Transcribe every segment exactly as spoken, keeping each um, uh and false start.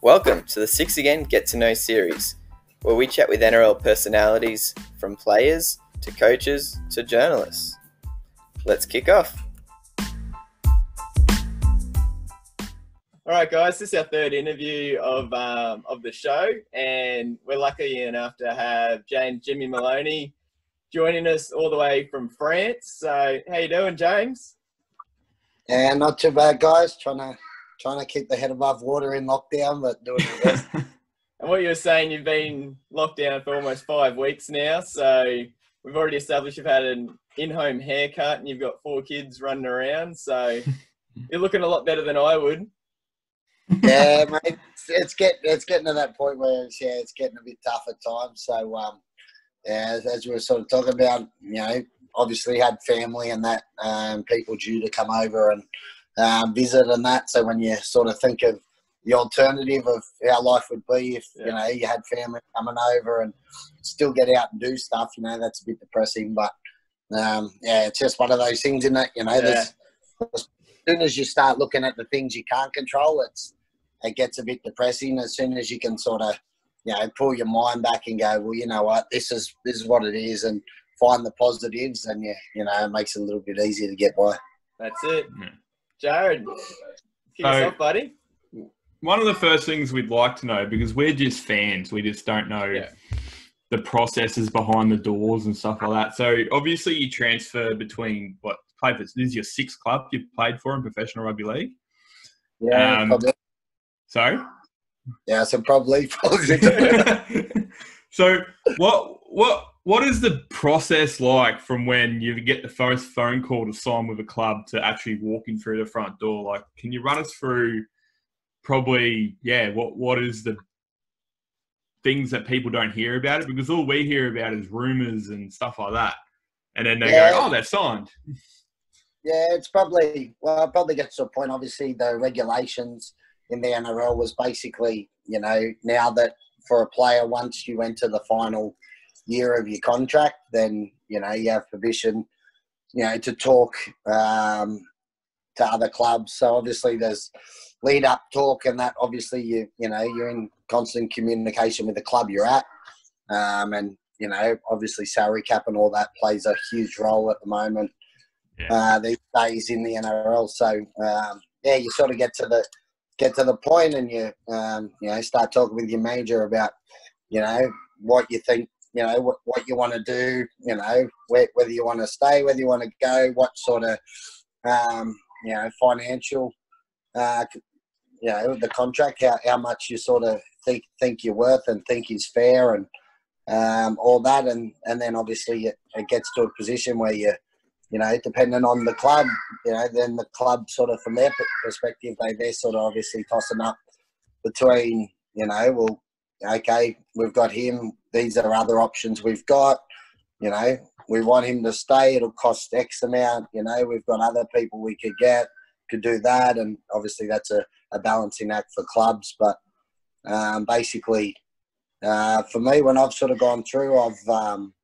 Welcome to the Six Again Get to Know series, where we chat with N R L personalities from players to coaches to journalists. Let's kick off. All right, guys, this is our third interview of um, of the show, and we're lucky enough to have James Jimmy Maloney joining us all the way from France. So, how you doing, James? Yeah, not too bad, guys. Trying to trying to keep the head above water in lockdown, but doing the best. And what you were saying, you've been locked down for almost five weeks now, so we've already established you've had an in-home haircut and you've got four kids running around, so you're looking a lot better than I would. Yeah, mate, it's, it's getting it's getting to that point where it's, yeah, it's getting a bit tough at times. So, um, yeah, as, as we were sort of talking about, you know, obviously had family and that, um, people due to come over and um, visit and that. So when you sort of think of the alternative of how life would be if, yeah, you know, you had family coming over and still get out and do stuff, you know, that's a bit depressing. But, um, yeah, it's just one of those things, isn't it? You know, yeah, there's, as soon as you start looking at the things you can't control, it's it gets a bit depressing. As soon as you can sort of, you know, pull your mind back and go, well, you know what, this is this is what it is, and find the positives, and, you, you know, it makes it a little bit easier to get by. That's it. Jared, kick us off, buddy. One of the first things we'd like to know, because we're just fans, we just don't know yeah. the processes behind the doors and stuff like that. So, obviously, you transfer between what, play for, this is your sixth club you've played for in professional rugby league? Yeah, um, probably. Sorry? Yeah, so probably. probably. So, what, what, what is the process like from when you get the first phone call to sign with a club to actually walking through the front door? Like, can you run us through... Probably, yeah, what what is the things that people don't hear about it? Because all we hear about is rumours and stuff like that. And then they yeah. go, oh, they're signed. Yeah, it's probably, well, it probably gets to a point, obviously, the regulations in the N R L was basically, you know, now that for a player, once you enter the final year of your contract, then, you know, you have permission, you know, to talk um, to other clubs. So, obviously, there's... lead up talk and that, obviously you you know you're in constant communication with the club you're at, um, and you know obviously salary cap and all that plays a huge role at the moment yeah. uh, these days in the N R L. So um, yeah, you sort of get to the get to the point and you um, you know start talking with your manager about you know what you think you know what what you want to do, you know where, whether you want to stay, whether you want to go, what sort of um, you know financial. Uh, you know, the contract, how, how much you sort of think think you're worth and think is fair and um, all that. And, and then obviously it, it gets to a position where you, you know, depending on the club, you know, then the club sort of from their perspective, they, they're sort of obviously tossing up between, you know, well, okay, we've got him. These are other options we've got. You know, we want him to stay. It'll cost X amount. You know, we've got other people we could get. Could do that, and obviously that's a, a balancing act for clubs. But um, basically, uh, for me, when I've sort of gone through, I've um,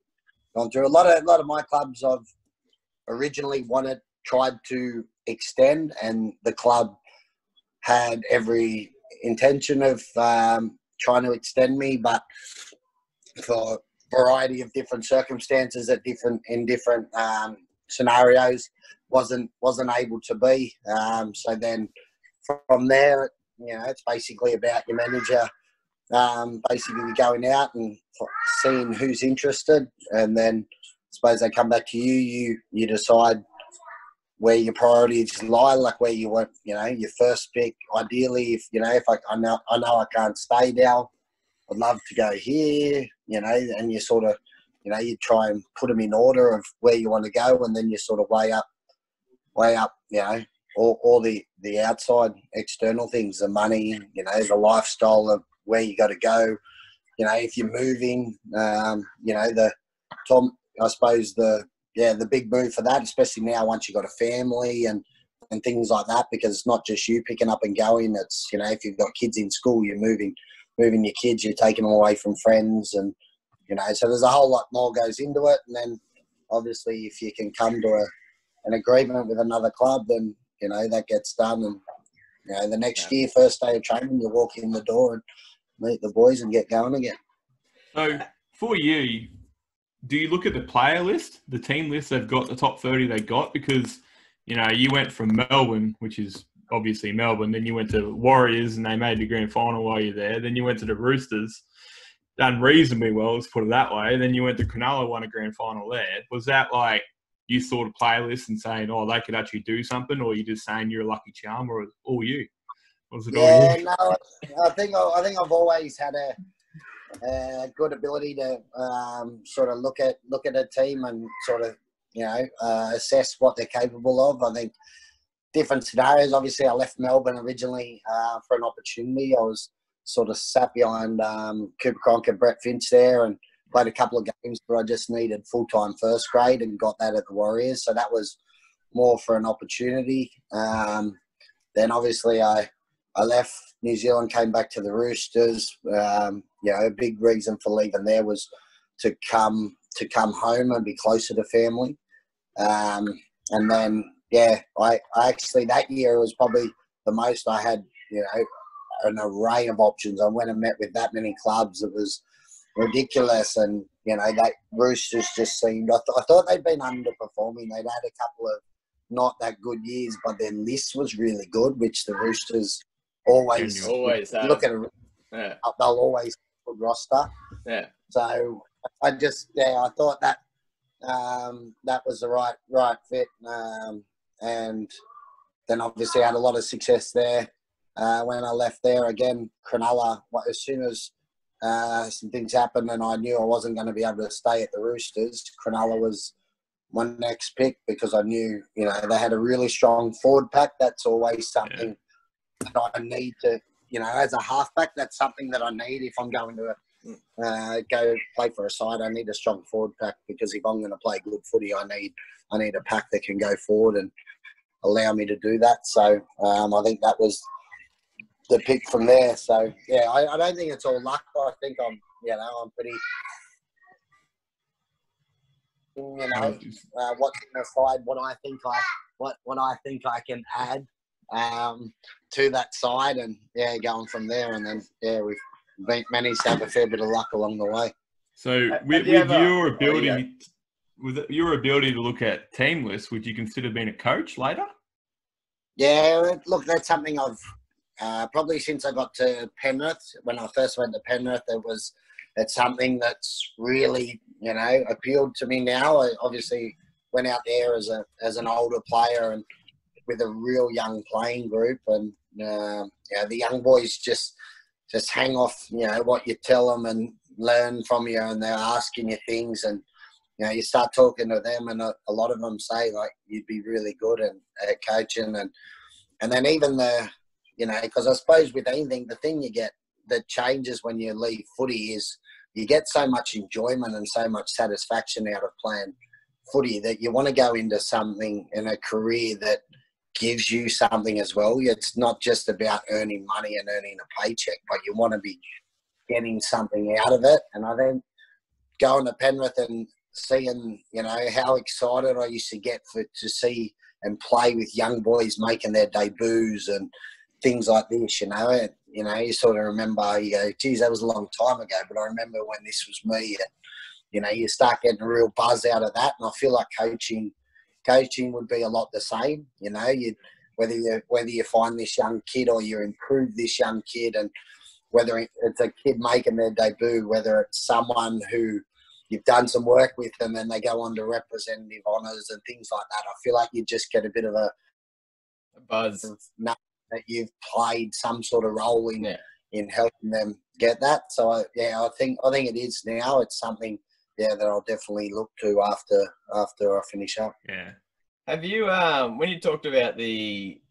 gone through a lot of a lot of my clubs. I've originally wanted tried to extend, and the club had every intention of um, trying to extend me, but for a variety of different circumstances at different in different um, scenarios. wasn't wasn't able to be. Um, so then from there, you know, it's basically about your manager um, basically going out and seeing who's interested, and then I suppose they come back to you. You you decide where your priorities lie, like where you want, you know, your first pick. Ideally, if you know, if I, I know I know I can't stay now, I'd love to go here, you know, and you sort of, you know, you try and put them in order of where you want to go, and then you sort of weigh up. Way up, you know, all, all the, the outside external things, the money, you know, the lifestyle of where you got to go. You know, if you're moving, um, you know, the Tom, I suppose the, yeah, the big move for that, especially now once you've got a family and, and things like that, because it's not just you picking up and going. It's, you know, if you've got kids in school, you're moving, moving your kids, you're taking them away from friends and, you know, so there's a whole lot more goes into it. And then obviously if you can come to a, an agreement with another club, then you know that gets done, and You know, the next year, first day of training, you walk in the door and meet the boys and get going again. So for you, do you look at the player list, the team list they've got, the top thirty they got? Because, you know, you went from Melbourne, which is obviously Melbourne, then you went to Warriors and they made the grand final while you're there. Then you went to the Roosters, done reasonably well, let's put it that way. Then you went to Cronulla, won a grand final there. Was that like you saw the player list and saying, oh, they could actually do something, or you're just saying you're a lucky charm, or all you? Or was it yeah, all you? No, I think, I think I've always had a... Uh, good ability to um, sort of look at look at a team and sort of, you know, uh, assess what they're capable of. I think different scenarios. Obviously, I left Melbourne originally uh, for an opportunity. I was sort of sat behind um, Cooper Cronk and Brett Finch there and played a couple of games where I just needed full-time first grade and got that at the Warriors. So that was more for an opportunity. Um, then obviously I, I left New Zealand, came back to the Roosters. Um, you know, a big reason for leaving there was to come to come home and be closer to family. Um, and then, yeah, I, I actually that year was probably the most I had. You know, an array of options. I went and met with that many clubs. It was ridiculous, and you know, that Roosters just seemed. I, th I thought they'd been underperforming. They'd had a couple of not that good years, but then this was really good, which the Roosters. Always, always uh, look at a yeah. They'll always put roster. Yeah. So I just yeah, I thought that um, that was the right right fit, um, and then obviously I had a lot of success there. Uh, when I left there again, Cronulla. As soon as uh, some things happened, and I knew I wasn't going to be able to stay at the Roosters, Cronulla was my next pick because I knew you know they had a really strong forward pack. That's always something. Yeah. That I need to, you know, as a halfback, that's something that I need if I'm going to uh, go play for a side. I need a strong forward pack because if I'm going to play good footy, I need I need a pack that can go forward and allow me to do that. So um, I think that was the pick from there. So yeah, I, I don't think it's all luck. I think I'm, you know, I'm pretty, you know, uh, what's in the side, what I think I what what I think I can add. Um, to that side, and yeah, going from there, and then yeah, we've managed to have a fair bit of luck along the way. So, have, with, have you with ever, your ability, oh, yeah. with your ability to look at team lists, would you consider being a coach later? Yeah, look, that's something I've uh, probably since I got to Penrith. When I first went to Penrith, it was it's something that's really you know appealed to me now. I obviously went out there as a as an older player and. With a real young playing group, and uh, you know, the young boys just just hang off, you know, what you tell them and learn from you, and they're asking you things, and you know, you start talking to them, and a, a lot of them say like you'd be really good at, at coaching, and and then even the, you know, because I suppose with anything, the thing you get that changes when you leave footy is you get so much enjoyment and so much satisfaction out of playing footy that you want to go into something in a career that gives you something as well. It's not just about earning money and earning a paycheck, but you want to be getting something out of it. And I think going to Penrith and seeing, you know, how excited I used to get for to see and play with young boys making their debuts and things like this, you know. And, you know, you sort of remember, you go, geez, that was a long time ago, but I remember when this was me. And, you know, you start getting a real buzz out of that. And I feel like coaching Coaching would be a lot the same, you know. You whether you whether you find this young kid or you improve this young kid, and whether it's a kid making their debut, whether it's someone who you've done some work with and then they go on to representative honours and things like that. I feel like you just get a bit of a, a buzz of that you've played some sort of role in yeah. in helping them get that. So I, yeah, I think I think it is now. It's something. Yeah, that I'll definitely look to after after I finish up. Yeah. Have you, um, when you talked about the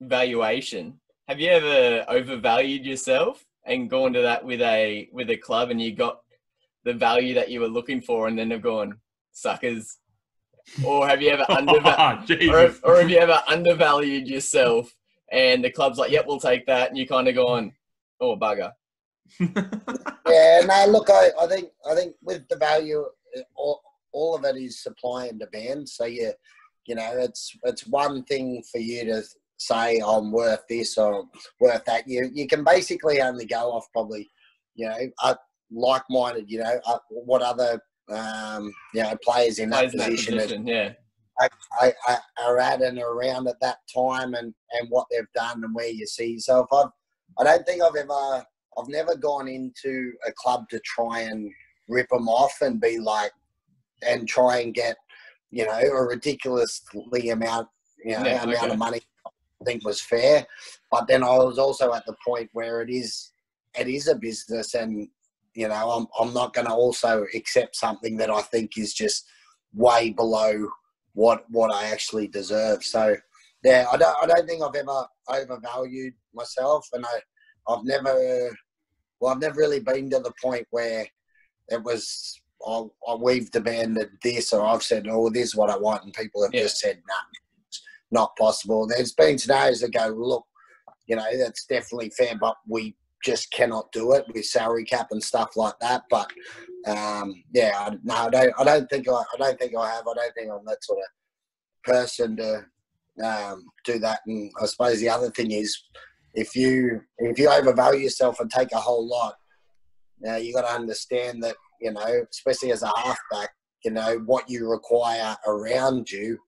valuation, have you ever overvalued yourself and gone to that with a with a club and you got the value that you were looking for and then have gone, suckers? Or have you ever undervalued oh, or, or have you ever undervalued yourself and the club's like, yep, we'll take that, and you kind of gone, oh, bugger. Yeah, no, look, I, I think I think with the value, all, all of it is supply and demand. So, yeah, you know, it's it's one thing for you to say I'm worth this or I'm worth that. You you can basically only go off probably, you know, like-minded, you know, what other um, you know players in that position, that position yeah. are, are, are at and around at that time, and, and what they've done and where you see yourself. I've, I don't think I've ever I've never gone into a club to try and rip them off and be like and try and get, you know, a ridiculously amount you know yeah, amount okay. of money I think was fair. But then I was also at the point where it is it is a business, and you know, I'm I'm not going to also accept something that I think is just way below what what I actually deserve. So yeah, I don't I don't think I've ever overvalued myself, and I I've never well I've never really been to the point where it was I, I we've demanded this or I've said oh this is what I want, and people have yeah. just said no, nah, it's not possible. There's been scenarios that go look, you know, that's definitely fair, but we just cannot do it with salary cap and stuff like that. But um, yeah, no, I don't. I don't think I, I don't think I have. I don't think I'm that sort of person to um, do that. And I suppose the other thing is, if you if you overvalue yourself and take a whole lot, now you got to understand that, you know, especially as a halfback, you know what you require around you,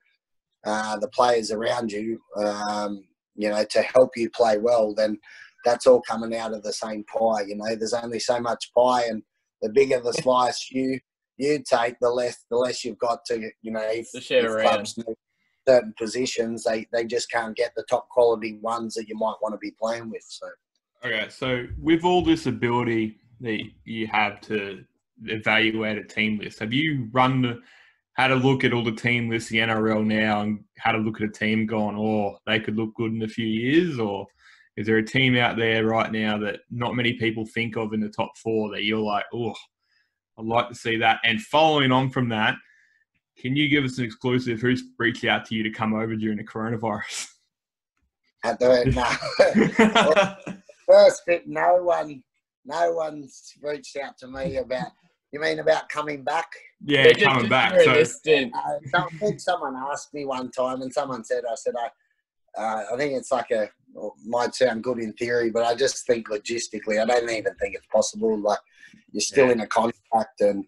uh, the players around you, um, you know, to help you play well. Then that's all coming out of the same pie, you know. There's only so much pie, and the bigger the slice you you take, the less the less you've got to, you know. If, to share if clubs need certain positions, they they just can't get the top quality ones that you might want to be playing with. So, okay, so with all this ability that you have to evaluate a team list, have you run the, had a look at all the team lists, the N R L now, and had a look at a team going, oh, they could look good in a few years, or? Is there a team out there right now that not many people think of in the top four that you're like, oh, I'd like to see that? And following on from that, can you give us an exclusive? Who's reached out to you to come over during the coronavirus? At the, no. First bit, no one, no one's reached out to me about. You mean about coming back? Yeah, yeah coming back. So, uh, I think someone asked me one time, and someone said, I said, I. Uh, I think it's like a might sound good in theory, but I just think logistically, I don't even think it's possible. Like you're still yeah. in a contract, and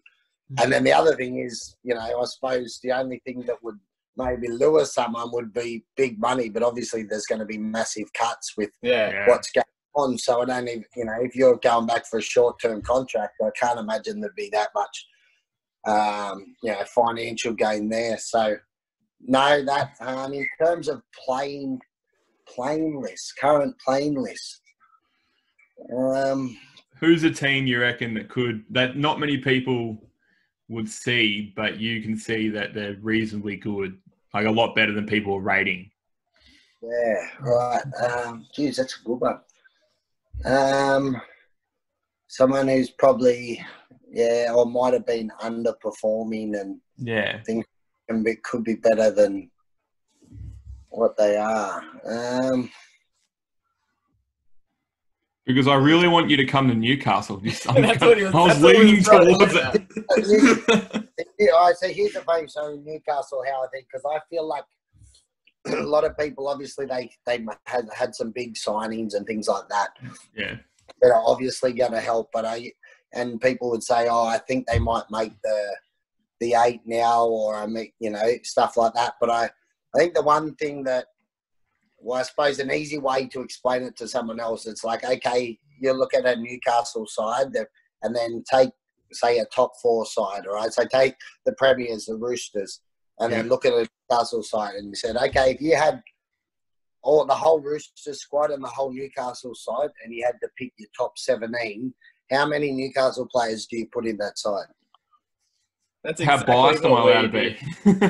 and then the other thing is, you know, I suppose the only thing that would maybe lure someone would be big money, but obviously there's going to be massive cuts with yeah, yeah. what's going on. So I don't even, you know, if you're going back for a short-term contract, I can't imagine there'd be that much, um, you know, financial gain there. So. No, that um, in terms of playing, playing list, current playing list. Um, Who's a team you reckon that could that not many people would see, but you can see that they're reasonably good, like a lot better than people are rating? Yeah, right. Um, geez, that's a good one. Um, someone who's probably yeah, or might have been underperforming and yeah, things. And it could be better than what they are. Um, because I really want you to come to Newcastle. Just, I'm that's gonna, what he was, I was leaning towards it. Right, so here's the thing. So in Newcastle, how I think, because I feel like a lot of people, obviously, they, they had, had some big signings and things like that. Yeah. That are obviously going to help. But I, and people would say, oh, I think they might make the – the eight now, or I mean, you know, stuff like that. But I, I think the one thing that, well, I suppose an easy way to explain it to someone else, it's like, okay, you look at a Newcastle side that, and then take, say, a top four side, all right? So take the Premiers, the Roosters, and yeah. then look at a Newcastle side, and you said, okay, if you had all the whole Roosters squad and the whole Newcastle side, and you had to pick your top seventeen, how many Newcastle players do you put in that side? That's exactly How biased am I allowed to be?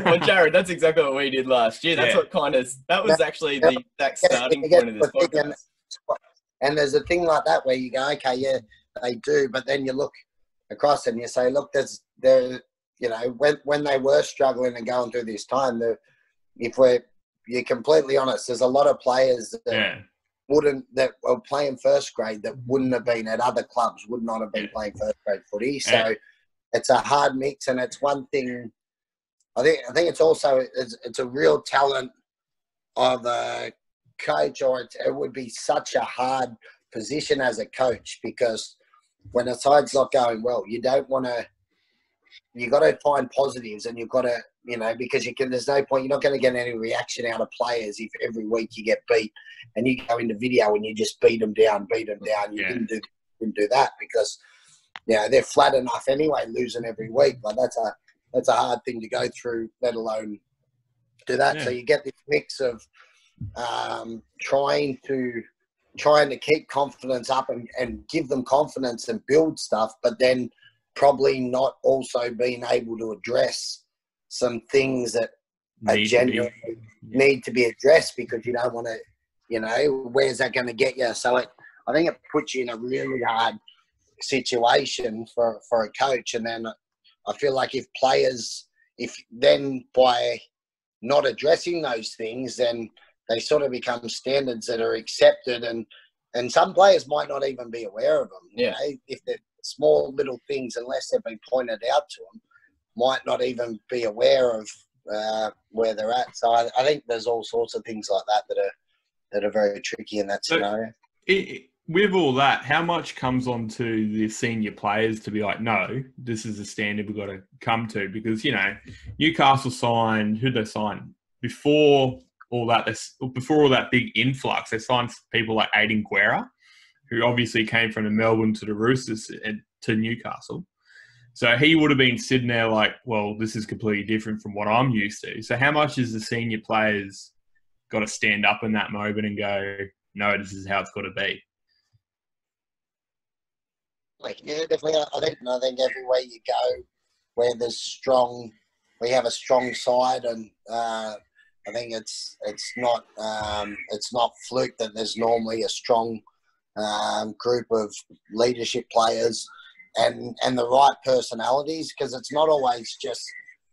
Well, Jared, that's exactly what we did last year. That's yeah. what kind of – that was actually the exact starting yeah, point of this podcast. And, and there's a thing like that where you go, okay, yeah, they do. But then you look across and you say, look, there's there, you know, when when they were struggling and going through this time, the, if we're you're completely honest, there's a lot of players that yeah. wouldn't that were playing first grade that wouldn't have been at other clubs, would not have been yeah. playing first grade footy. So. Yeah. It's a hard mix, and it's one thing. I think. I think it's also it's, it's a real talent of a coach, or it, it would be such a hard position as a coach, because when a side's not going well, you don't want to, you got to find positives, and you've got to, you know, because you can, there's no point, you're not going to get any reaction out of players if every week you get beat and you go into video and you just beat them down, beat them down. You yeah. didn't, do, didn't do that because, you know, they're flat enough anyway, losing every week. But that's a, that's a hard thing to go through, let alone do that. Yeah. So you get this mix of um, trying to, trying to keep confidence up and, and give them confidence and build stuff, but then probably not also being able to address some things that need are genuinely to yeah. need to be addressed, because you don't want to, you know, where's that going to get you? So it, I think it puts you in a really hard situation for, for a coach. And then I feel like if players, if then by not addressing those things, then they sort of become standards that are accepted, and, and some players might not even be aware of them. Yeah. You know, if they're small little things, unless they've been pointed out to them, might not even be aware of uh, where they're at. So I, I think there's all sorts of things like that that are that are very tricky in that scenario. It, it, with all that, how much comes on to the senior players to be like, no, this is the standard we've got to come to? Because, you know, Newcastle signed, who'd they sign? Before all that, they, before all that big influx, they signed people like Aiden Guerra, who obviously came from the Melbourne to the Roosters and to Newcastle. So he would have been sitting there like, well, this is completely different from what I'm used to. So how much is the senior players got to stand up in that moment and go, no, this is how it's got to be? Like, yeah, definitely. I think, I think everywhere you go where there's strong, we have a strong side, and uh, I think it's it's not um, it's not fluke that there's normally a strong um, group of leadership players and and the right personalities, because it's not always just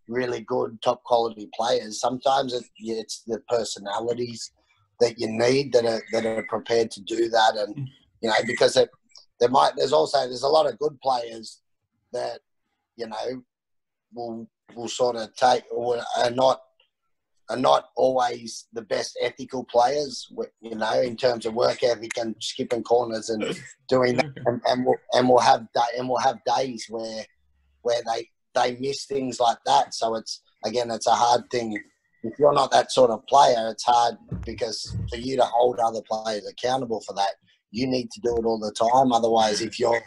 really good top quality players. Sometimes it, it's the personalities that you need that are that are prepared to do that, and you know, because it, there might there's also there's a lot of good players that, you know, will will sort of take or are not are not always the best ethical players, you know, in terms of work ethic and skipping corners and doing that. And, and we'll and we'll have day, and we'll have days where where they they miss things like that. So it's again, it's a hard thing. If you're not that sort of player, it's hard, because for you to hold other players accountable for that, you need to do it all the time. Otherwise, if you're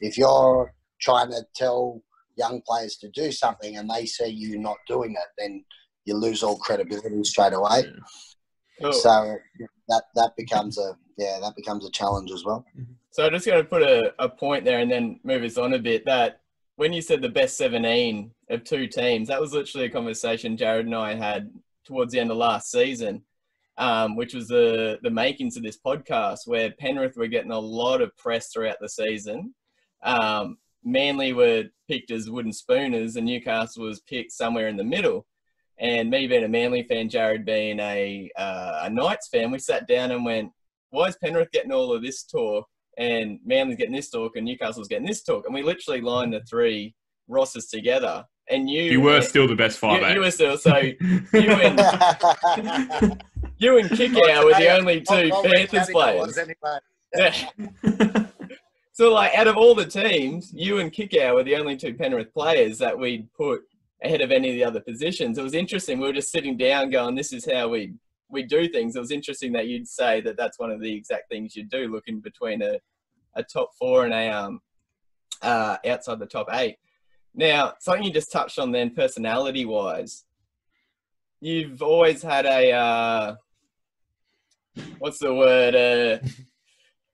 if you're trying to tell young players to do something and they see you not doing it, then you lose all credibility straight away. Yeah. Cool. So that that becomes a yeah that becomes a challenge as well. So I'm just going to put a, a point there and then move us on a bit. That when you said the best seventeen of two teams, that was literally a conversation Jared and I had towards the end of last season, um, which was the the makings of this podcast, where Penrith were getting a lot of press throughout the season. Um, Manly were picked as wooden spooners, and Newcastle was picked somewhere in the middle. And me being a Manly fan, Jared being a, uh, a Knights fan, we sat down and went, why is Penrith getting all of this talk and Manly's getting this talk and Newcastle's getting this talk? And we literally lined the three rosters together. And you... You were and, still the best five, you, eight. You were still, so you and, you and Kikau were the only two Panthers players. Anyway. So, like, out of all the teams, you and Kikau were the only two Penrith players that we'd put ahead of any of the other positions. It was interesting. We were just sitting down going, this is how we, we do things. It was interesting that you'd say that that's one of the exact things you do, looking between a, a top four and a um, uh, outside the top eight. Now, something you just touched on then, personality-wise, you've always had a, uh, what's the word? Uh,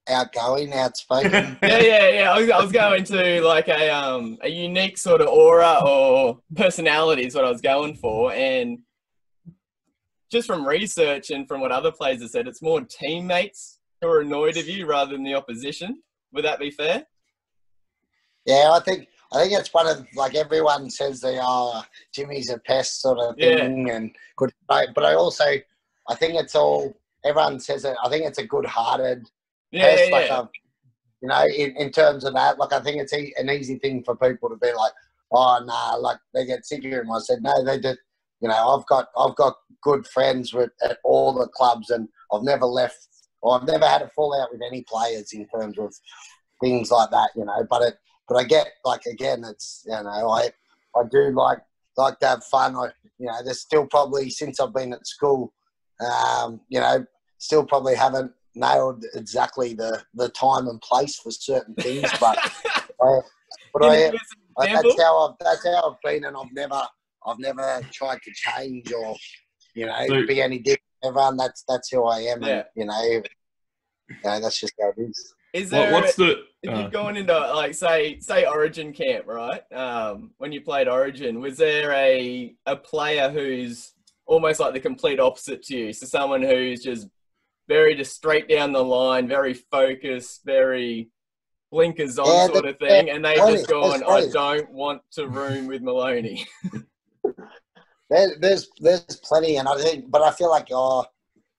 outgoing, outspoken. yeah, yeah, yeah. I was, I was going to like a um a unique sort of aura or personality is what I was going for. And just from research and from what other players have said, it's more teammates who are annoyed of you rather than the opposition. Would that be fair? Yeah, I think I think it's one of, like, everyone says they are, Jimmy's a pest sort of thing, yeah. and good. But I also I think it's all everyone says it. I think it's a good-hearted. Yeah, yeah, like yeah. A, you know, in, in terms of that, like, I think it's e- an easy thing for people to be like, oh, nah, like, they get sick of him. I said, no, they just, You know, I've got I've got good friends with, at all the clubs, and I've never left, or I've never had a fallout with any players in terms of things like that. You know, but it, but I get, like, again, it's, you know, I I do like like to have fun. I, you know, there's still probably, since I've been at school, um, you know, still probably haven't nailed exactly the, the time and place for certain things, but I, but I, I, that's how I've that's how I've been, and I've never. I've never tried to change or, you know, Luke. be any different. Everyone, that's that's who I am. Yeah. And, you know, you know, that's just how it is. Is there? What, what's a, the? If uh, you're going into, like, say say Origin camp, right? Um, when you played Origin, was there a a player who's almost like the complete opposite to you? So someone who's just very just straight down the line, very focused, very blinkers on, yeah, sort of thing, and they've just gone, "I don't want to room with Maloney." There, there's there's plenty, and I think, but I feel like you're oh,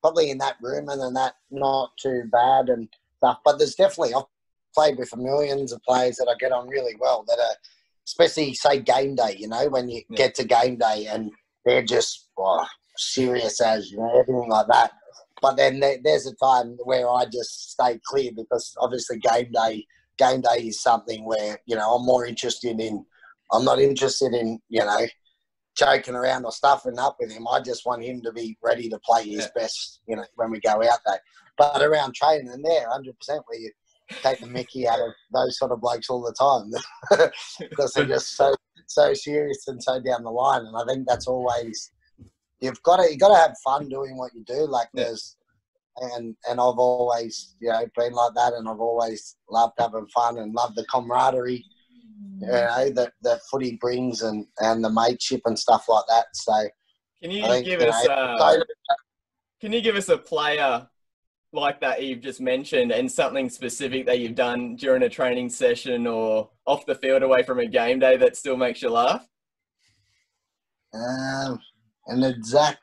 probably in that room and then that not too bad and stuff. But there's definitely, I've played with millions of players that I get on really well. That are, especially say game day, you know, when you yeah. get to game day and they're just oh, serious as, you know, everything like that. But then there, there's a time where I just stay clear, because obviously game day, game day is something where, you know, I'm more interested in. I'm not interested in, you know, joking around or stuffing up with him. I just want him to be ready to play his yeah. best, you know, when we go out there. But around training, and there, one hundred percent where you take the mickey out of those sort of blokes all the time because they're just so so serious and so down the line. And I think that's always, you've got to, you've got to have fun doing what you do. Like yeah. there's, and and I've always, you know, been like that, and I've always loved having fun and loved the camaraderie, you know, that the footy brings, and, and the mateship and stuff like that. So, can you think, give you us know, uh, so, can you give us a player like that you've just mentioned, and something specific that you've done during a training session or off the field away from a game day that still makes you laugh? Um, an exact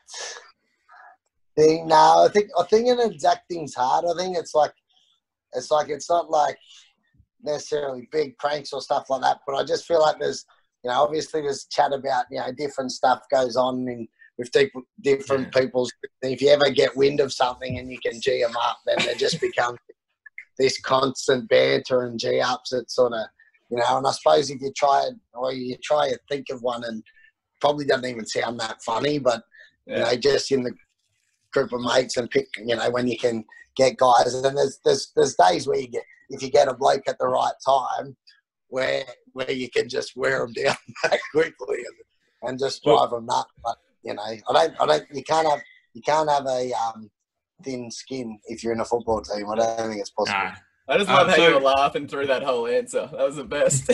thing? No, I think I think an exact thing's hard. I think it's like it's like it's not like. necessarily big pranks or stuff like that, but I just feel like there's, you know, obviously there's chat about, you know, different stuff goes on in, with different yeah. people's. If you ever get wind of something and you can G them up, then they just become this constant banter and G ups. It's sort of, you know, and I suppose if you try it, or you try to think of one, and probably doesn't even sound that funny, but yeah. you know, just in the group of mates and pick, you know, when you can get guys, and there's there's there's days where you get. If you get a bloke at the right time, where where you can just wear them down that quickly and, and just drive them nuts. But you know, I don't, I don't. You can't have, you can't have a um, thin skin if you're in a football team. I don't think it's possible. Nah. I just love um, how so, you were laughing through that whole answer. That was the best.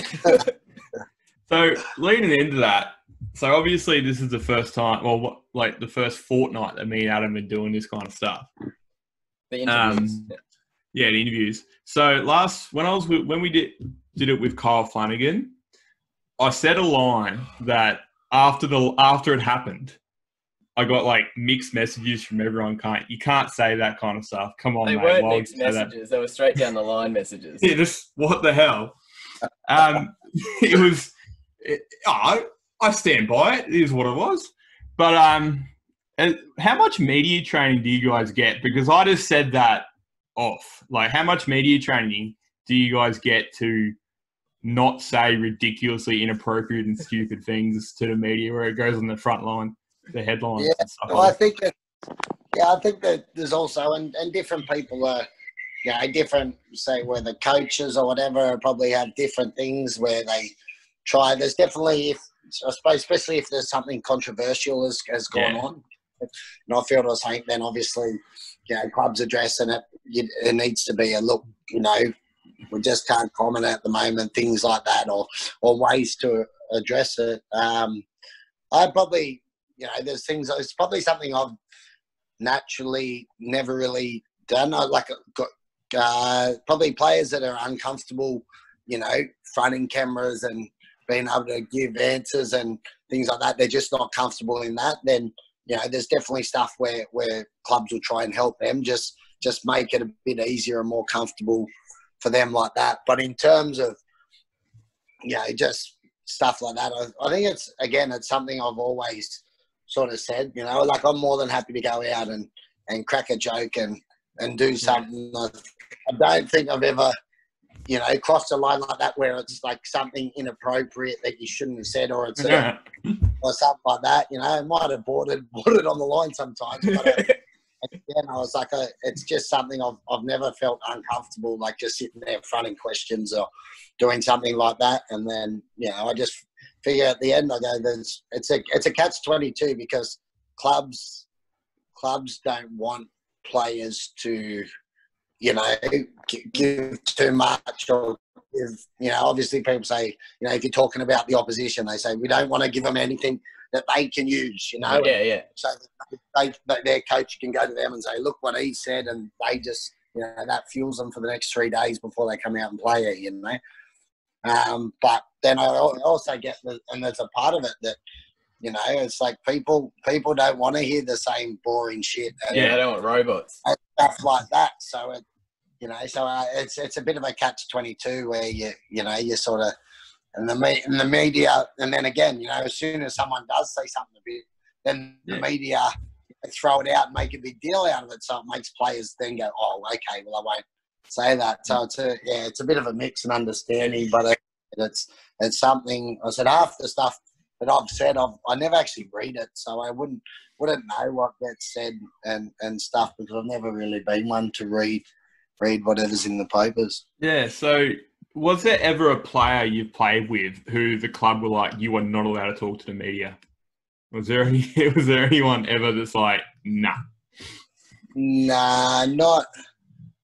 So leading into that, so obviously this is the first time, well, what, like the first fortnight that me and Adam are doing this kind of stuff. The interviews. Um, yeah. Yeah, the interviews. So last when I was with, when we did did it with Kyle Flanagan, I said a line that after the after it happened, I got like mixed messages from everyone. Can't you can't say that kind of stuff? Come on, they mate, weren't mixed messages. That. They were straight down the line messages. Yeah, just what the hell? Um, it was. It, oh, I stand by it. It is what it was. But um, and how much media training do you guys get? Because I just said that. Off like how much media training do you guys get to not say ridiculously inappropriate and stupid things to the media where it goes on the front line, the headlines? Yeah, and stuff well, like I think that, yeah, I think that there's also and, and different people are, you know, different. Say where the coaches or whatever probably have different things where they try. There's definitely, if I suppose, especially if there's something controversial has, has gone yeah. on. And I feel I was saying then obviously, you know, clubs addressing it. It needs to be a look, you know, we just can't comment at the moment, things like that, or or ways to address it. Um, I probably, you know, there's things, it's probably something I've naturally never really done. I like uh, probably players that are uncomfortable, you know, fronting cameras and being able to give answers and things like that. They're just not comfortable in that. Then, you know, there's definitely stuff where, where clubs will try and help them, just just make it a bit easier and more comfortable for them like that. But in terms of, you know, just stuff like that, I, I think it's, again, it's something I've always sort of said, you know, like I'm more than happy to go out and, and crack a joke and, and do something. I don't think I've ever, you know, crossed a line like that where it's like something inappropriate that you shouldn't have said, or it's a, or something like that. You know, I might have boarded boarded on the line sometimes, but I, again, I was like, a, it's just something I've I've never felt uncomfortable, like just sitting there fronting questions or doing something like that. And then, you know, I just figure at the end, I go, there's it's a it's a catch twenty-two because clubs clubs don't want players to, you know, give too much, or give, you know, obviously people say, you know, if you're talking about the opposition, they say we don't want to give them anything that they can use, you know. Yeah, yeah. So they, they, their coach can go to them and say, look what he said, and they just, you know, that fuels them for the next three days before they come out and play it, you know. Um, but then I also get, the, and there's a part of it that, you know, it's like people people don't want to hear the same boring shit. And, yeah, they don't want robots. And stuff like that. So, it, you know, so uh, it's it's a bit of a catch twenty-two where, you you know, you sort of, and the, me, and the media, and then again, you know, as soon as someone does say something a bit, then yeah. the media throw it out and make a big deal out of it. So it makes players then go, oh, okay, well, I won't say that. So it's a, yeah, it's a bit of a mix and understanding, but it's, it's something, I said, half the stuff that I've said, I've, I never actually read it, so I wouldn't wouldn't know what that's said and, and stuff, because I've never really been one to read read whatever's in the papers. Yeah, so was there ever a player you've played with who the club were like, you are not allowed to talk to the media? Was there any, was there anyone ever that's like, nah? Nah, not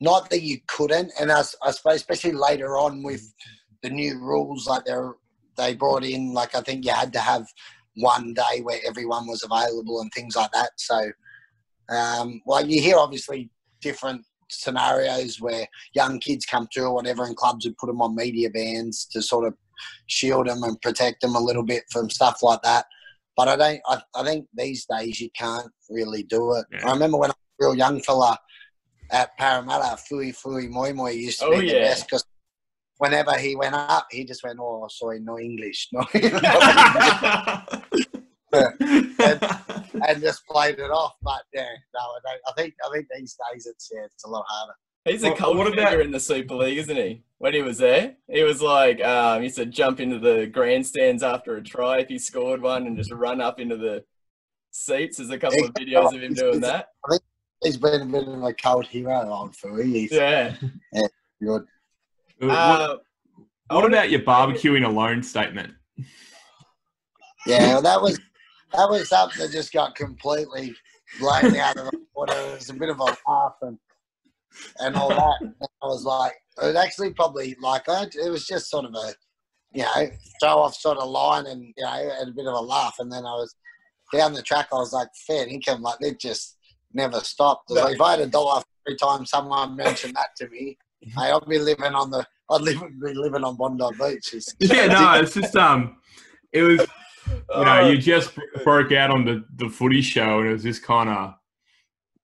not that you couldn't, and I, I suppose especially later on with the new rules, like there are, they brought in, like, I think you had to have one day where everyone was available and things like that. So, um, well, you hear obviously different scenarios where young kids come through or whatever, and clubs would put them on media bans to sort of shield them and protect them a little bit from stuff like that. But I don't, I, I think these days you can't really do it. Yeah. I remember when I was a real young fella at Parramatta, Fui Fui Moimoi used to oh, be yeah. the best, because whenever he went up, he just went, oh, sorry, no English. No English. and, and just played it off. But, yeah, no, I, don't, I, think, I think these days it's, yeah, it's a lot harder. He's a cult what, what figure about... in the Super League, isn't he? When he was there, he was like, um, he used to jump into the grandstands after a try if he scored one and just run up into the seats. There's a couple of videos of him doing that. I think he's been a bit of a cult hero on for years. Yeah. Yeah, good. Uh, what, what about your barbecuing alone statement? Yeah, well, that was that was something that just got completely blown out of the water. It was a bit of a laugh and and all that. And I was like, it was actually probably like it was just sort of a, you know, throw off sort of line, and you know, and a bit of a laugh. And then I was down the track. I was like, fair income, like it just never stopped. Like, if I had a dollar every time someone mentioned that to me, hey, I'll be living on the. I'd live, be living on Bondi Beach. It's yeah, no, it's just um, it was. You know, you just broke out on the the footy show, and it was just kind of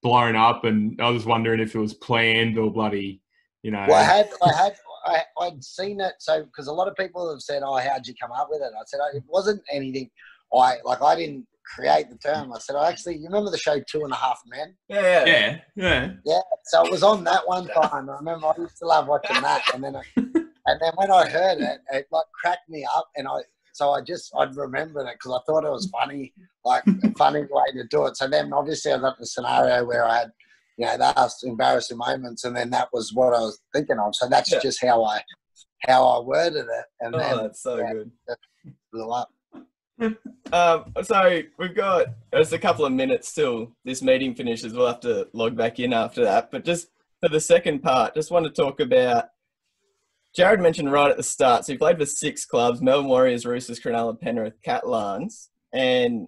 blown up. And I was wondering if it was planned or bloody, you know. Well, I had, I had, I, I'd seen it. So because a lot of people have said, "Oh, how'd you come up with it?" I said it wasn't anything. I like I didn't create the term. I said I actually. You remember the show Two and a Half Men? Yeah, yeah, yeah. Yeah. So it was on that one time. I remember I used to love watching that, and then I, and then when I heard it, it like cracked me up, and I so I just I'd remembered it because I thought it was funny, like a funny way to do it. So then obviously I got the scenario where I had, you know, those embarrassing moments, and then that was what I was thinking of. So that's yeah. just how I how I worded it, and oh, then that's so yeah, good. It blew up. Um, so we've got just a couple of minutes till this meeting finishes. We'll have to log back in after that. But just for the second part, just want to talk about, Jared mentioned right at the start, so he played for six clubs, Melbourne Warriors, Roosters, Cronulla, Penrith, Catalans. And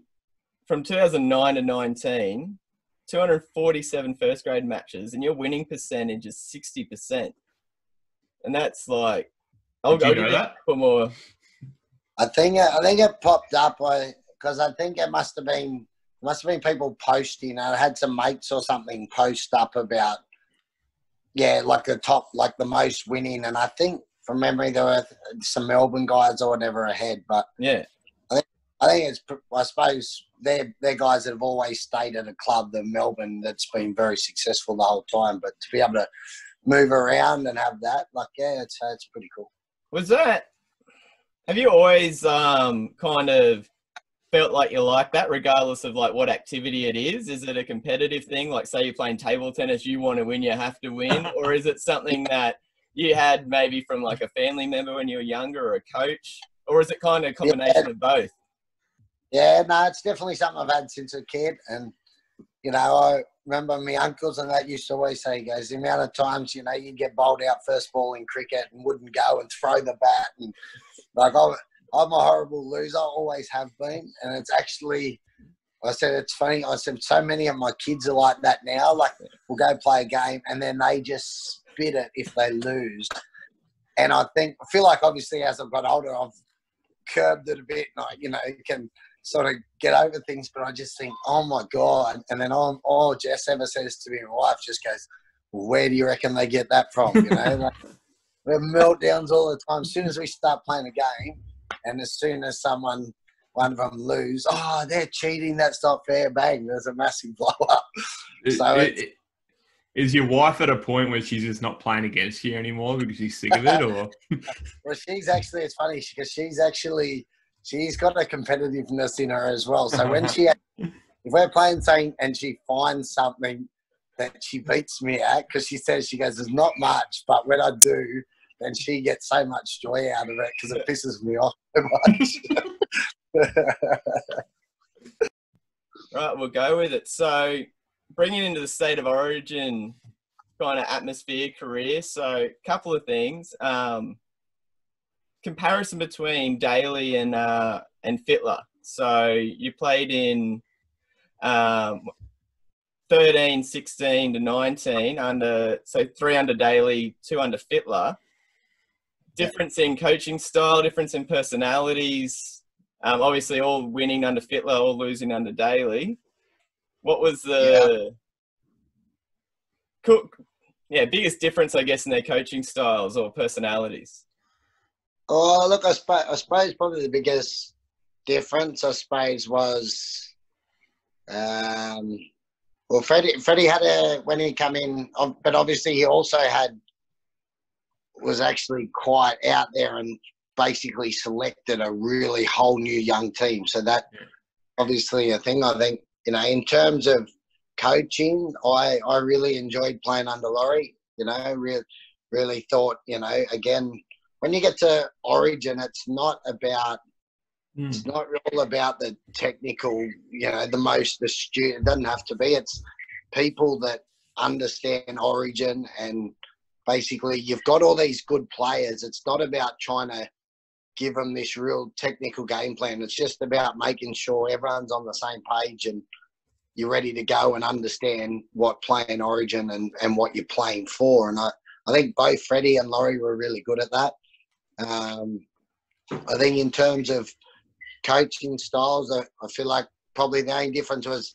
from two thousand nine to nineteen, two hundred forty-seven first grade matches, and your winning percentage is sixty percent. And that's like, I'll go to that for more. I think I think it popped up because I, I think it must have been must have been people posting. I had some mates or something post up about yeah, like the top, like the most winning, and I think from memory there were some Melbourne guys or whatever ahead. But yeah, I think I think it's I suppose they're, they're guys that have always stayed at a club, the Melbourne, that's been very successful the whole time. But to be able to move around and have that, like, yeah, it's, it's pretty cool. Was that – have you always um, kind of felt like you're like that regardless of, like, what activity it is? Is it a competitive thing? Like, say you're playing table tennis, you want to win, you have to win? Or is it something that you had maybe from, like, a family member when you were younger or a coach? Or is it kind of a combination yeah. of both? Yeah, no, it's definitely something I've had since a kid. And, you know, I remember my uncles and that used to always say, he goes, the amount of times, you know, you'd get bowled out first ball in cricket and wouldn't go and throw the bat. And, like, I'm, I'm a horrible loser, always have been. And it's actually, I said, it's funny. I said, so many of my kids are like that now. Like, we'll go play a game and then they just spit it if they lose. And I think, I feel like obviously as I've got older, I've curbed it a bit and I, you know, can sort of get over things, but I just think, oh my God. And then all, all Jess ever says to me, my wife just goes, where do you reckon they get that from? You know, like, we have meltdowns all the time. As soon as we start playing a game and as soon as someone, one of them lose, oh, they're cheating, that's not fair, bang, there's a massive blow up. It, so it, it, is your wife at a point where she's just not playing against you anymore because she's sick of it? Or well, she's actually, it's funny because she's actually, she's got a competitiveness in her as well. So when she, if we're playing something and she finds something that she beats me at, because she says, she goes, there's not much, but when I do, then she gets so much joy out of it because it pisses me off so much. Right, we'll go with it. So bringing into the state of origin kind of atmosphere, career. So a couple of things. Um, comparison between Daley and uh, and Fittler. So you played in um, thirteen, sixteen to nineteen under, so three under Daley, two under Fittler. Difference in coaching style, difference in personalities. Um, obviously, all winning under Fittler, all losing under Daley. What was the yeah. cool, yeah biggest difference, I guess, in their coaching styles or personalities? Oh, look, I suppose, I suppose probably the biggest difference, I suppose, was, um, well, Freddie, Freddie had a, when he come in, but obviously he also had, was actually quite out there and basically selected a really whole new young team. So that obviously a thing, I think, you know, in terms of coaching, I, I really enjoyed playing under Laurie, you know, really, really thought, you know, again, when you get to origin, it's not about mm. it's not all about the technical, you know, the most astute. It doesn't have to be. It's people that understand origin, and basically you've got all these good players. It's not about trying to give them this real technical game plan. It's just about making sure everyone's on the same page and you're ready to go and understand what playing origin and, and what you're playing for. And I, I think both Freddie and Laurie were really good at that. Um, I think in terms of coaching styles, I, I feel like probably the only difference was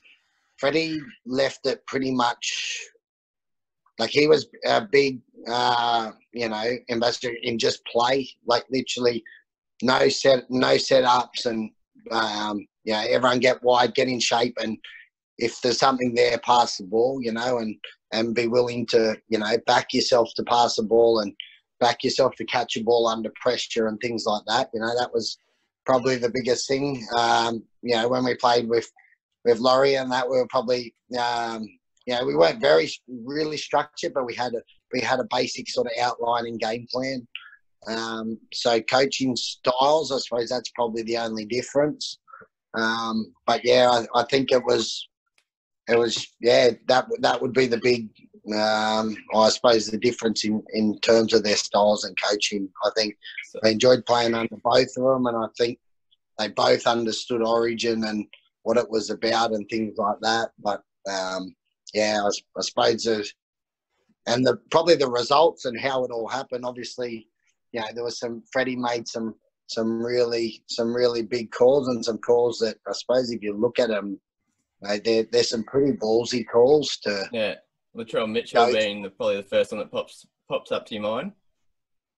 Freddie left it pretty much like he was a big, uh, you know, ambassador in just play, like literally no set, no set ups, and um, you know, everyone get wide, get in shape, and if there's something there, pass the ball, you know, and and be willing to, you know, back yourself to pass the ball and back yourself to catch a ball under pressure and things like that. You know, that was probably the biggest thing. Um, you know, when we played with, with Laurie and that, we were probably, um, you know, we weren't very really structured, but we had a, we had a basic sort of outline and game plan. Um, so coaching styles, I suppose that's probably the only difference. Um, but yeah, I, I think it was, it was, yeah, that, that would be the big, Um, I suppose the difference in, in terms of their styles and coaching. I think I enjoyed playing under both of them, and I think they both understood origin and what it was about and things like that. But um, yeah, I, I suppose the, and the probably the results and how it all happened. Obviously, you know, there was some Freddie made some some really some really big calls and some calls that I suppose if you look at them, you know, they're they're some pretty ballsy calls to. Yeah. Latrell Mitchell so, being the, probably the first one that pops pops up to your mind.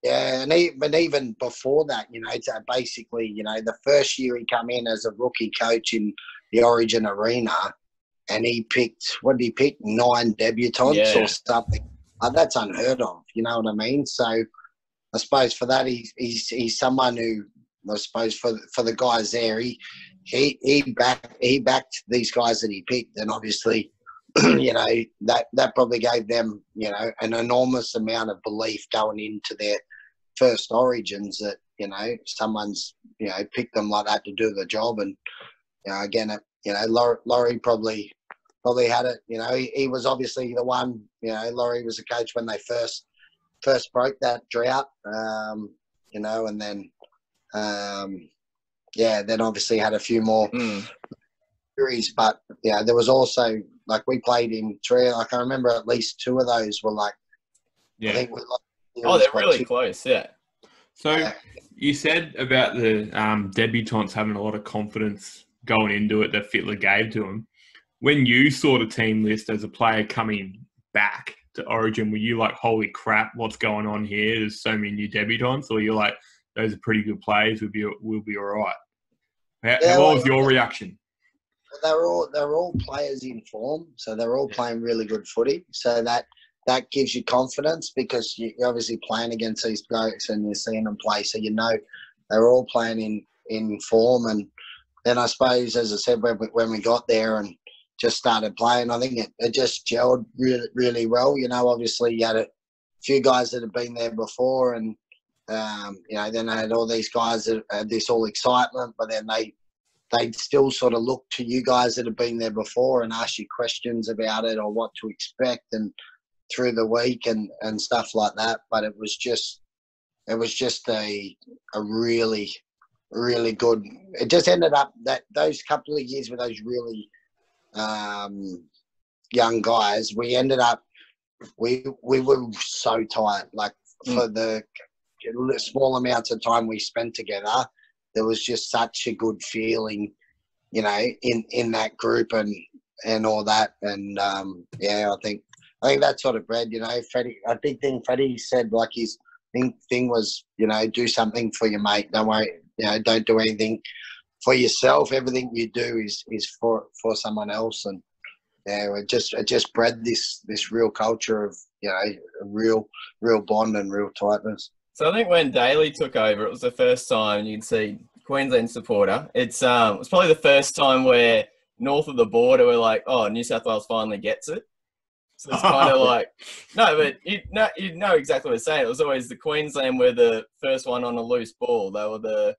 Yeah, and even, but even before that, you know, it's basically, you know, the first year he come in as a rookie coach in the Origin Arena, and he picked, what did he pick? Nine debutants yeah, yeah. or something. Uh, that's unheard of, you know what I mean? So I suppose for that, he's, he's, he's someone who, I suppose for, for the guys there, he, he, he, backed, he backed these guys that he picked, and obviously, you know, that, that probably gave them, you know, an enormous amount of belief going into their first Origins that, you know, someone's, you know, picked them like that to do the job. And, you know, again, you know, Laurie, Laurie probably probably had it. You know, he, he was obviously the one, you know, Laurie was the coach when they first first broke that drought, um, you know, and then, um, yeah, then obviously had a few more mm. series. But, you know, there was also, like, we played in three, like, I remember at least two of those were, like, yeah. I think we lost. Oh, they're really two. close, yeah. So yeah. you said about the um, debutants having a lot of confidence going into it that Fittler gave to him. When you saw the team list as a player coming back to Origin, were you like, holy crap, what's going on here? There's so many new debutants? Or you're like, those are pretty good players, we'll be, we'll be all right? How, yeah, what was your reaction? They were all, they were all players in form, so they're all yeah. playing really good footy. So that that gives you confidence because you're obviously playing against these blokes and you're seeing them play, so you know they're all playing in, in form. And then I suppose, as I said, when we, when we got there and just started playing, I think it, it just gelled really, really well. You know, obviously you had a few guys that had been there before and, um, you know, then I had all these guys that had this all excitement, but then they they'd still sort of look to you guys that have been there before and ask you questions about it or what to expect and through the week and, and stuff like that. But it was just, it was just a, a really, really good, it just ended up that those couple of years with those really um, young guys, we ended up, we, we were so tired. Like mm. for the small amounts of time we spent together, there was just such a good feeling, you know, in, in that group and, and all that. And um, yeah, I think, I think that sort of bred, you know, Freddie, a big thing Freddie said, like his thing, thing was, you know, do something for your mate. Don't worry, you know, don't do anything for yourself. Everything you do is, is for, for someone else. And yeah, it just, it just bred this, this real culture of, you know, a real, real bond and real tightness. So I think when Daley took over, it was the first time you'd see Queensland supporter. It's, um, it was probably the first time where north of the border, we're like, oh, New South Wales finally gets it. So it's kind of like, no, but you know, you know exactly what I'm saying. It was always the Queensland were the first one on a loose ball. They were the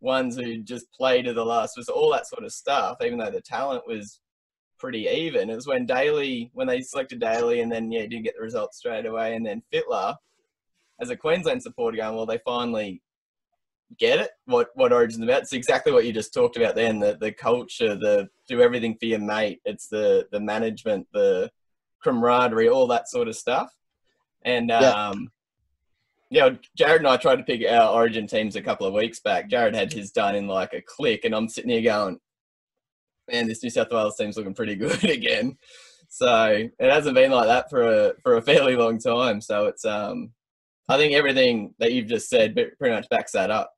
ones who just played to the last. It was all that sort of stuff, even though the talent was pretty even. It was when Daley, when they selected Daley and then, yeah, you didn't get the results straight away. And then Fittler, as a Queensland supporter going, well, they finally get it, what, what Origin's about. It's exactly what you just talked about then, the, the culture, the do everything for your mate. It's the, the management, the camaraderie, all that sort of stuff. And um yeah. yeah Jared and I tried to pick our Origin teams a couple of weeks back. Jared had his done in like a click, and I'm sitting here going, man, this New South Wales team's looking pretty good again. So it hasn't been like that for a for a fairly long time. So it's um I think everything that you've just said pretty much backs that up.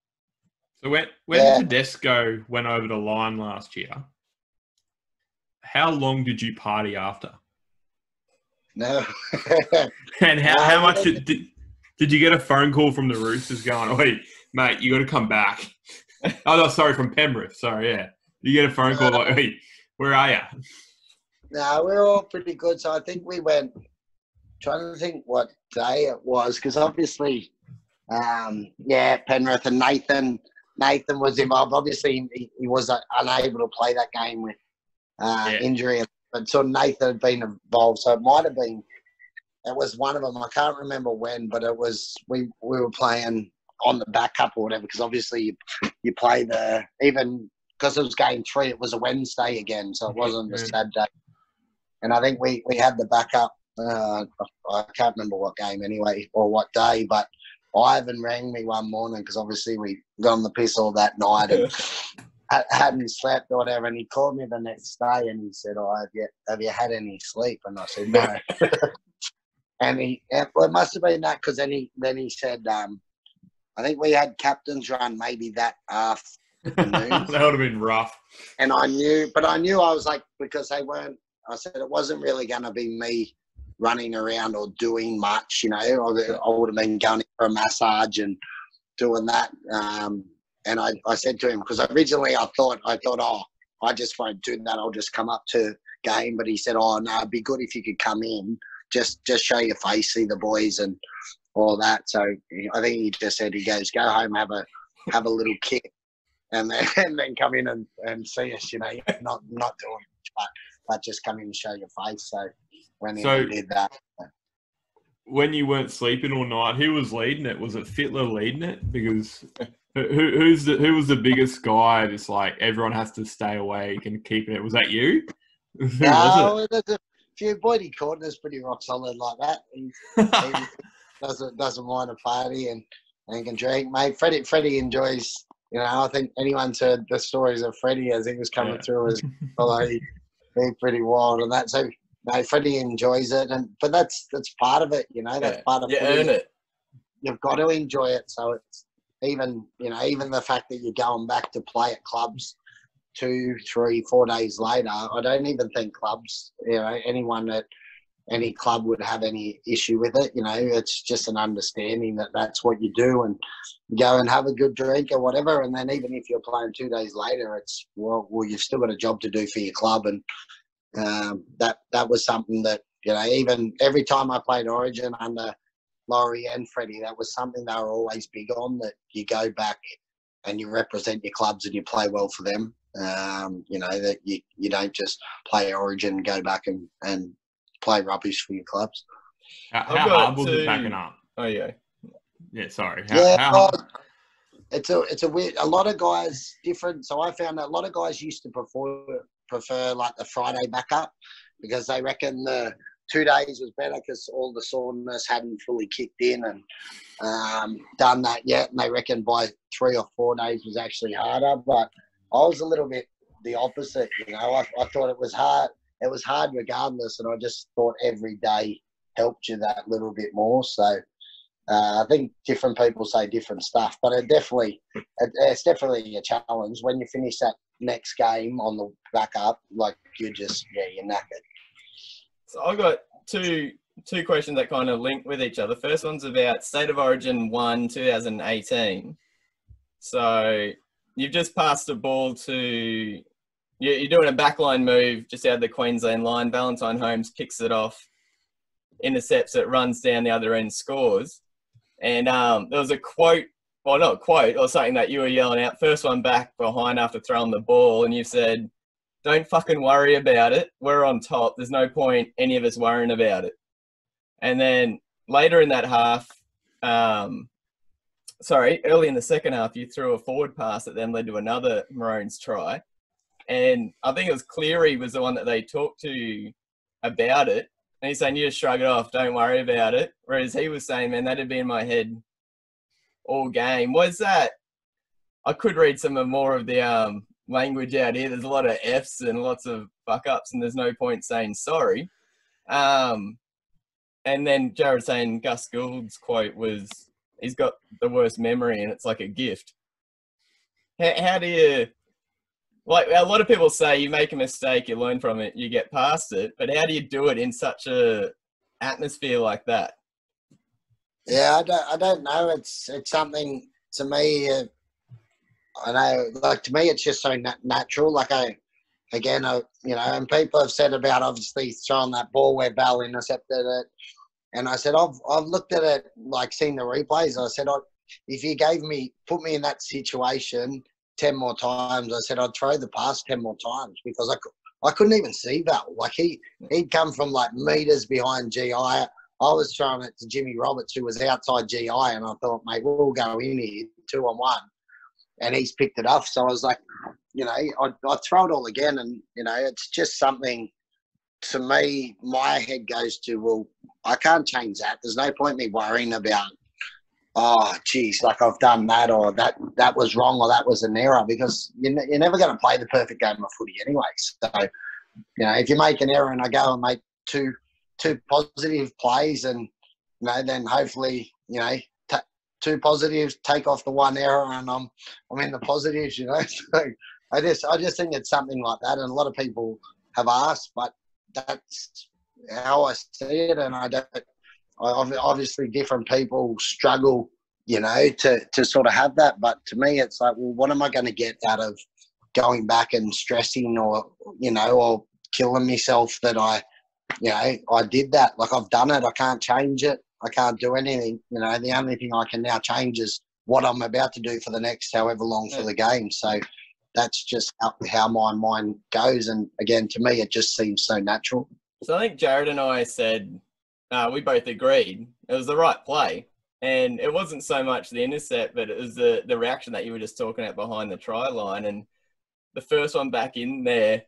So when when yeah. Tedesco went over the line last year, how long did you party after? No. And how, how much did, did did you get a phone call from the Roosters going, "Oi, mate, you got to come back"? Oh, no, sorry, from Penrith. Sorry, yeah. You get a phone call uh, like, "Oi, where are you?" No, we're all pretty good. So I think we went. Trying to think what day it was because obviously, um, yeah, Penrith and Nathan. Nathan was involved. Obviously, he, he was uh, unable to play that game with uh, yeah. injury. But so Nathan had been involved, so it might have been. It was one of them. I can't remember when, but it was we we were playing on the backup or whatever. Because obviously you you play the even because it was game three. It was a Wednesday again, so it wasn't yeah. a Saturday. And I think we we had the backup. Uh, I can't remember what game anyway or what day, but Ivan rang me one morning because obviously we got on the piss all that night and. hadn't slept or whatever, and he called me the next day and he said, "Oh, have you have you had any sleep?" And I said, "No." And he, well, it must have been that because then he then he said, um, "I think we had captain's run maybe that after That would have been rough. And I knew, but I knew I was like, because they weren't, I said it wasn't really going to be me running around or doing much, you know. I, I would have been going for a massage and doing that. Um, and I, I said to him, because originally I thought, I thought, oh, I just won't do that. I'll just come up to game. But he said, oh, no, it'd be good if you could come in. Just just show your face, see the boys and all that. So I think he just said, he goes, go home, have a have a little kick, and then and then come in and, and see us, you know, not not doing much, but, but just come in and show your face. So when so he did that. When you weren't sleeping all night, who was leading it? Was it Fittler leading it? Because who who's the, who was the biggest guy that's like, everyone has to stay awake and keep it? Was that you? Who no, was it? Few Boydie Cortner's pretty rock solid like that. He, he doesn't doesn't mind a party and, and can drink. Mate, Freddie Freddie enjoys, you know, I think anyone's heard the stories of Freddie as he was coming yeah. through as although he he's pretty wild and that. So no, Freddie enjoys it, and but that's that's part of it, you know, that's yeah. part of you yeah, earn it. You've got to enjoy it. So it's even you know, even the fact that you're going back to play at clubs two, three, four days later, I don't even think clubs, you know, anyone at any club would have any issue with it. You know, it's just an understanding that that's what you do and go and have a good drink or whatever. And then even if you're playing two days later, it's, well, well you've still got a job to do for your club. And um, that that was something that, you know, even every time I played Origin under Laurie and Freddie, that was something they were always big on, that you go back and you represent your clubs and you play well for them. Um, you know, that you, you don't just play Origin, go back and, and play rubbish for your clubs. How, how hard was it backing up? Oh, yeah. Yeah, sorry. How, yeah, how it's, a, it's a weird – a lot of guys different. So I found that a lot of guys used to prefer, prefer like, the Friday backup because they reckon the two days was better because all the soreness hadn't fully kicked in and um, done that yet. And they reckon by three or four days was actually harder. But – I was a little bit the opposite, you know. I, I thought it was hard. It was hard regardless, and I just thought every day helped you that little bit more. So uh, I think different people say different stuff, but it definitely, it, it's definitely a challenge. When you finish that next game on the back up, like you just, yeah, you're knackered. So I've got two two questions that kind of link with each other. First one's about State of Origin one, two thousand eighteen. So... You've just passed the ball to, you're doing a backline move just out of the Queensland line. Valentine Holmes kicks it off, intercepts it, runs down the other end, scores. And um, there was a quote, well, not a quote, or something that you were yelling out, first one back behind after throwing the ball, and you said, don't fucking worry about it. We're on top. There's no point any of us worrying about it. And then later in that half, um, Sorry, early in the second half, you threw a forward pass that then led to another Maroons try. And I think it was Cleary was the one that they talked to about it. And he's saying, you just shrug it off, don't worry about it. Whereas he was saying, man, that had been in my head all game. Was that – I could read some of more of the um, language out here. There's a lot of Fs and lots of fuck-ups, and there's no point saying sorry. Um, and then Jared saying Gus Gould's quote was – he's got the worst memory and it's like a gift. How, how do you, like a lot of people say, you make a mistake, you learn from it, you get past it, but how do you do it in such a atmosphere like that? Yeah, I don't, I don't know. It's, it's something to me, uh, I know, like to me, it's just so na natural. Like I, again, I, you know, and people have said about obviously throwing that ball where Bell intercepted it. And I said, I've I've looked at it, like seen the replays. I said, I, if you gave me, put me in that situation ten more times, I said I'd throw the pass ten more times because I, I couldn't even see Val. Like he he'd come from like meters behind G I. I was throwing it to Jimmy Roberts, who was outside G I, and I thought, mate, we'll go in here two on one, and he's picked it up. So I was like, you know, I'd, I'd throw it all again, and you know, it's just something. To me, my head goes to, well, I can't change that. There's no point me worrying about, oh, geez, like I've done that or that that was wrong or that was an error because you're, you're never going to play the perfect game of footy anyway. So, you know, if you make an error and I go and make two two positive plays and, you know, then hopefully, you know, t two positives, take off the one error, and I'm I'm in the positives, you know. So I just I just think it's something like that, and a lot of people have asked, but that's how I see it, and I don't. I obviously, different people struggle, you know, to to sort of have that. But to me, it's like, well, what am I going to get out of going back and stressing, or you know, or killing myself that I, you know, I did that. Like, I've done it. I can't change it. I can't do anything. You know, the only thing I can now change is what I'm about to do for the next however long for the game. So that's just how, how my mind goes. And again, to me, it just seems so natural. So I think Jared and I said, uh, we both agreed it was the right play. And it wasn't so much the intercept, but it was the, the reaction that you were just talking about behind the try line. And the first one back in there,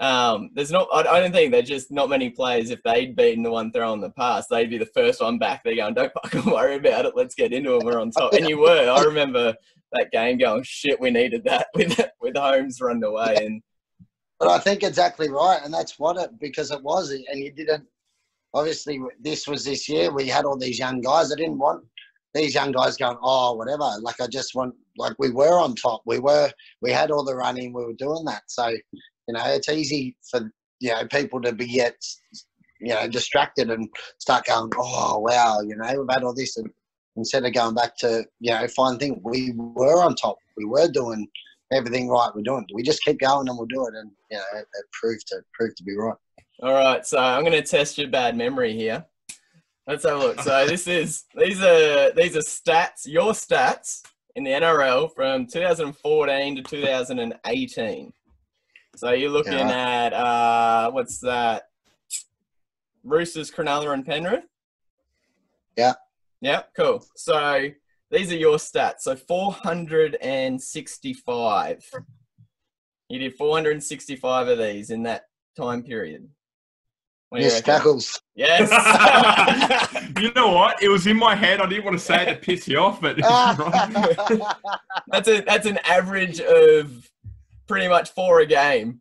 Um, there's not, I don't think there's just not many players, if they'd been the one throwing the pass, they'd be the first one back. They're going, don't fucking worry about it. Let's get into it. We're on top. And you were. I remember that game going, shit, we needed that with, with Holmes running away. And but I think exactly right. And that's what it, because it was, and you didn't, obviously this was this year. We had all these young guys. I didn't want these young guys going, oh, whatever. Like, I just want, like, we were on top. We were, we had all the running. We were doing that. So, you know, it's easy for, you know, people to be get, you know, distracted and start going, oh, wow, you know, we've had all this. And instead of going back to, you know, fine thing, we were on top. We were doing everything right. We're doing it. We just keep going and we'll do it. And, you know, it, it proved to proved to be right. All right. So I'm going to test your bad memory here. Let's have a look. So this is, these are, these are stats, your stats in the N R L from two thousand fourteen to two thousand eighteen. So you're looking yeah. at, uh, what's that, Roosters, Cronulla and Penrith? Yeah. Yeah, cool. So these are your stats. So four hundred sixty-five. You did four hundred sixty-five of these in that time period. Missed tackles. Yes. You know what? It was in my head. I didn't want to say it to piss you off, but that's, a, that's an average of... pretty much four a game.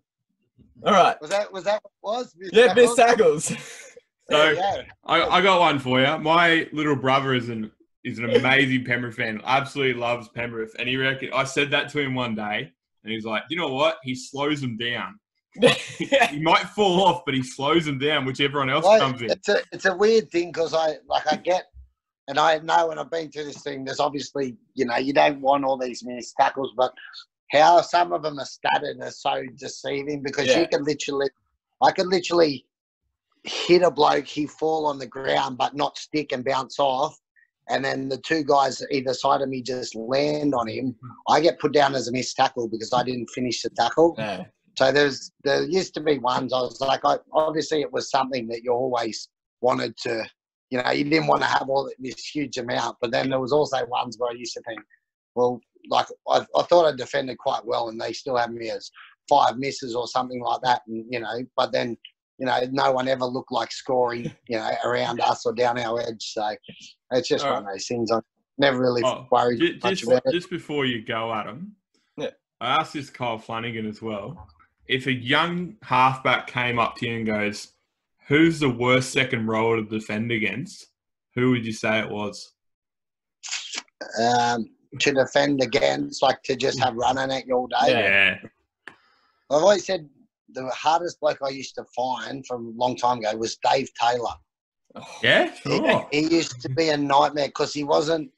All right. Was that was that what it was? Miss yeah, missed tackles. So go. I, I got one for you. My little brother is an is an amazing Penrith fan. Absolutely loves Penrith, and he reckon I said that to him one day, and he's like, you know what? He slows them down. he, he might fall off, but he slows them down, which everyone else well, comes in. It's a it's a weird thing because I like I get. And I know, and I've been through this thing. There's obviously, you know, you don't want all these missed tackles, but how some of them are statted are so deceiving because yeah. you can literally, I could literally hit a bloke, he fall on the ground but not stick and bounce off, and then the two guys either side of me just land on him. I get put down as a missed tackle because I didn't finish the tackle. Yeah. So there's there used to be ones I was like, I, obviously it was something that you always wanted to, you know, you didn't want to have all this huge amount, but then there was also ones where I used to think, well, like I, I thought I defended quite well and they still had me as five misses or something like that. And, you know, but then, you know, no one ever looked like scoring, you know, around us or down our edge. So it's just All one right. of those things. I never really oh, worried just, much about it. Just before you go, Adam, yeah. I asked this Kyle Flanagan as well. If a young halfback came up to you and goes, who's the worst second rower to defend against? Who would you say it was? Um, To defend against, like to just have running at you all day. Yeah. I've always said the hardest bloke I used to find from a long time ago was Dave Taylor. Yeah, sure. He, he used to be a nightmare because he wasn't,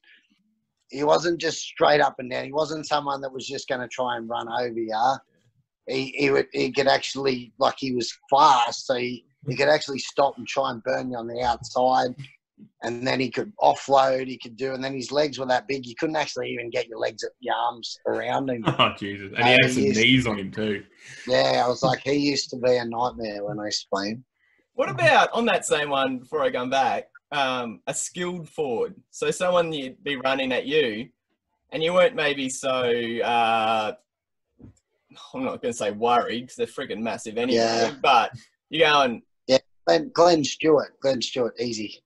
he wasn't just straight up and down. He wasn't someone that was just going to try and run over you. He he would he could actually, like, he was fast, so he, he could actually stop and try and burn you on the outside. And then he could offload, he could do, and then his legs were that big, you couldn't actually even get your legs, your arms around him. Oh, Jesus. And uh, he had some he knees to, on him too. Yeah, I was like, he used to be a nightmare when I used to play him. What about, on that same one, before I go back, um, a skilled forward? So someone you'd be running at you, and you weren't maybe so, uh, I'm not going to say worried, because they're freaking massive anyway, yeah. but you're going... Yeah, Glenn, Glenn Stewart, Glenn Stewart, easy.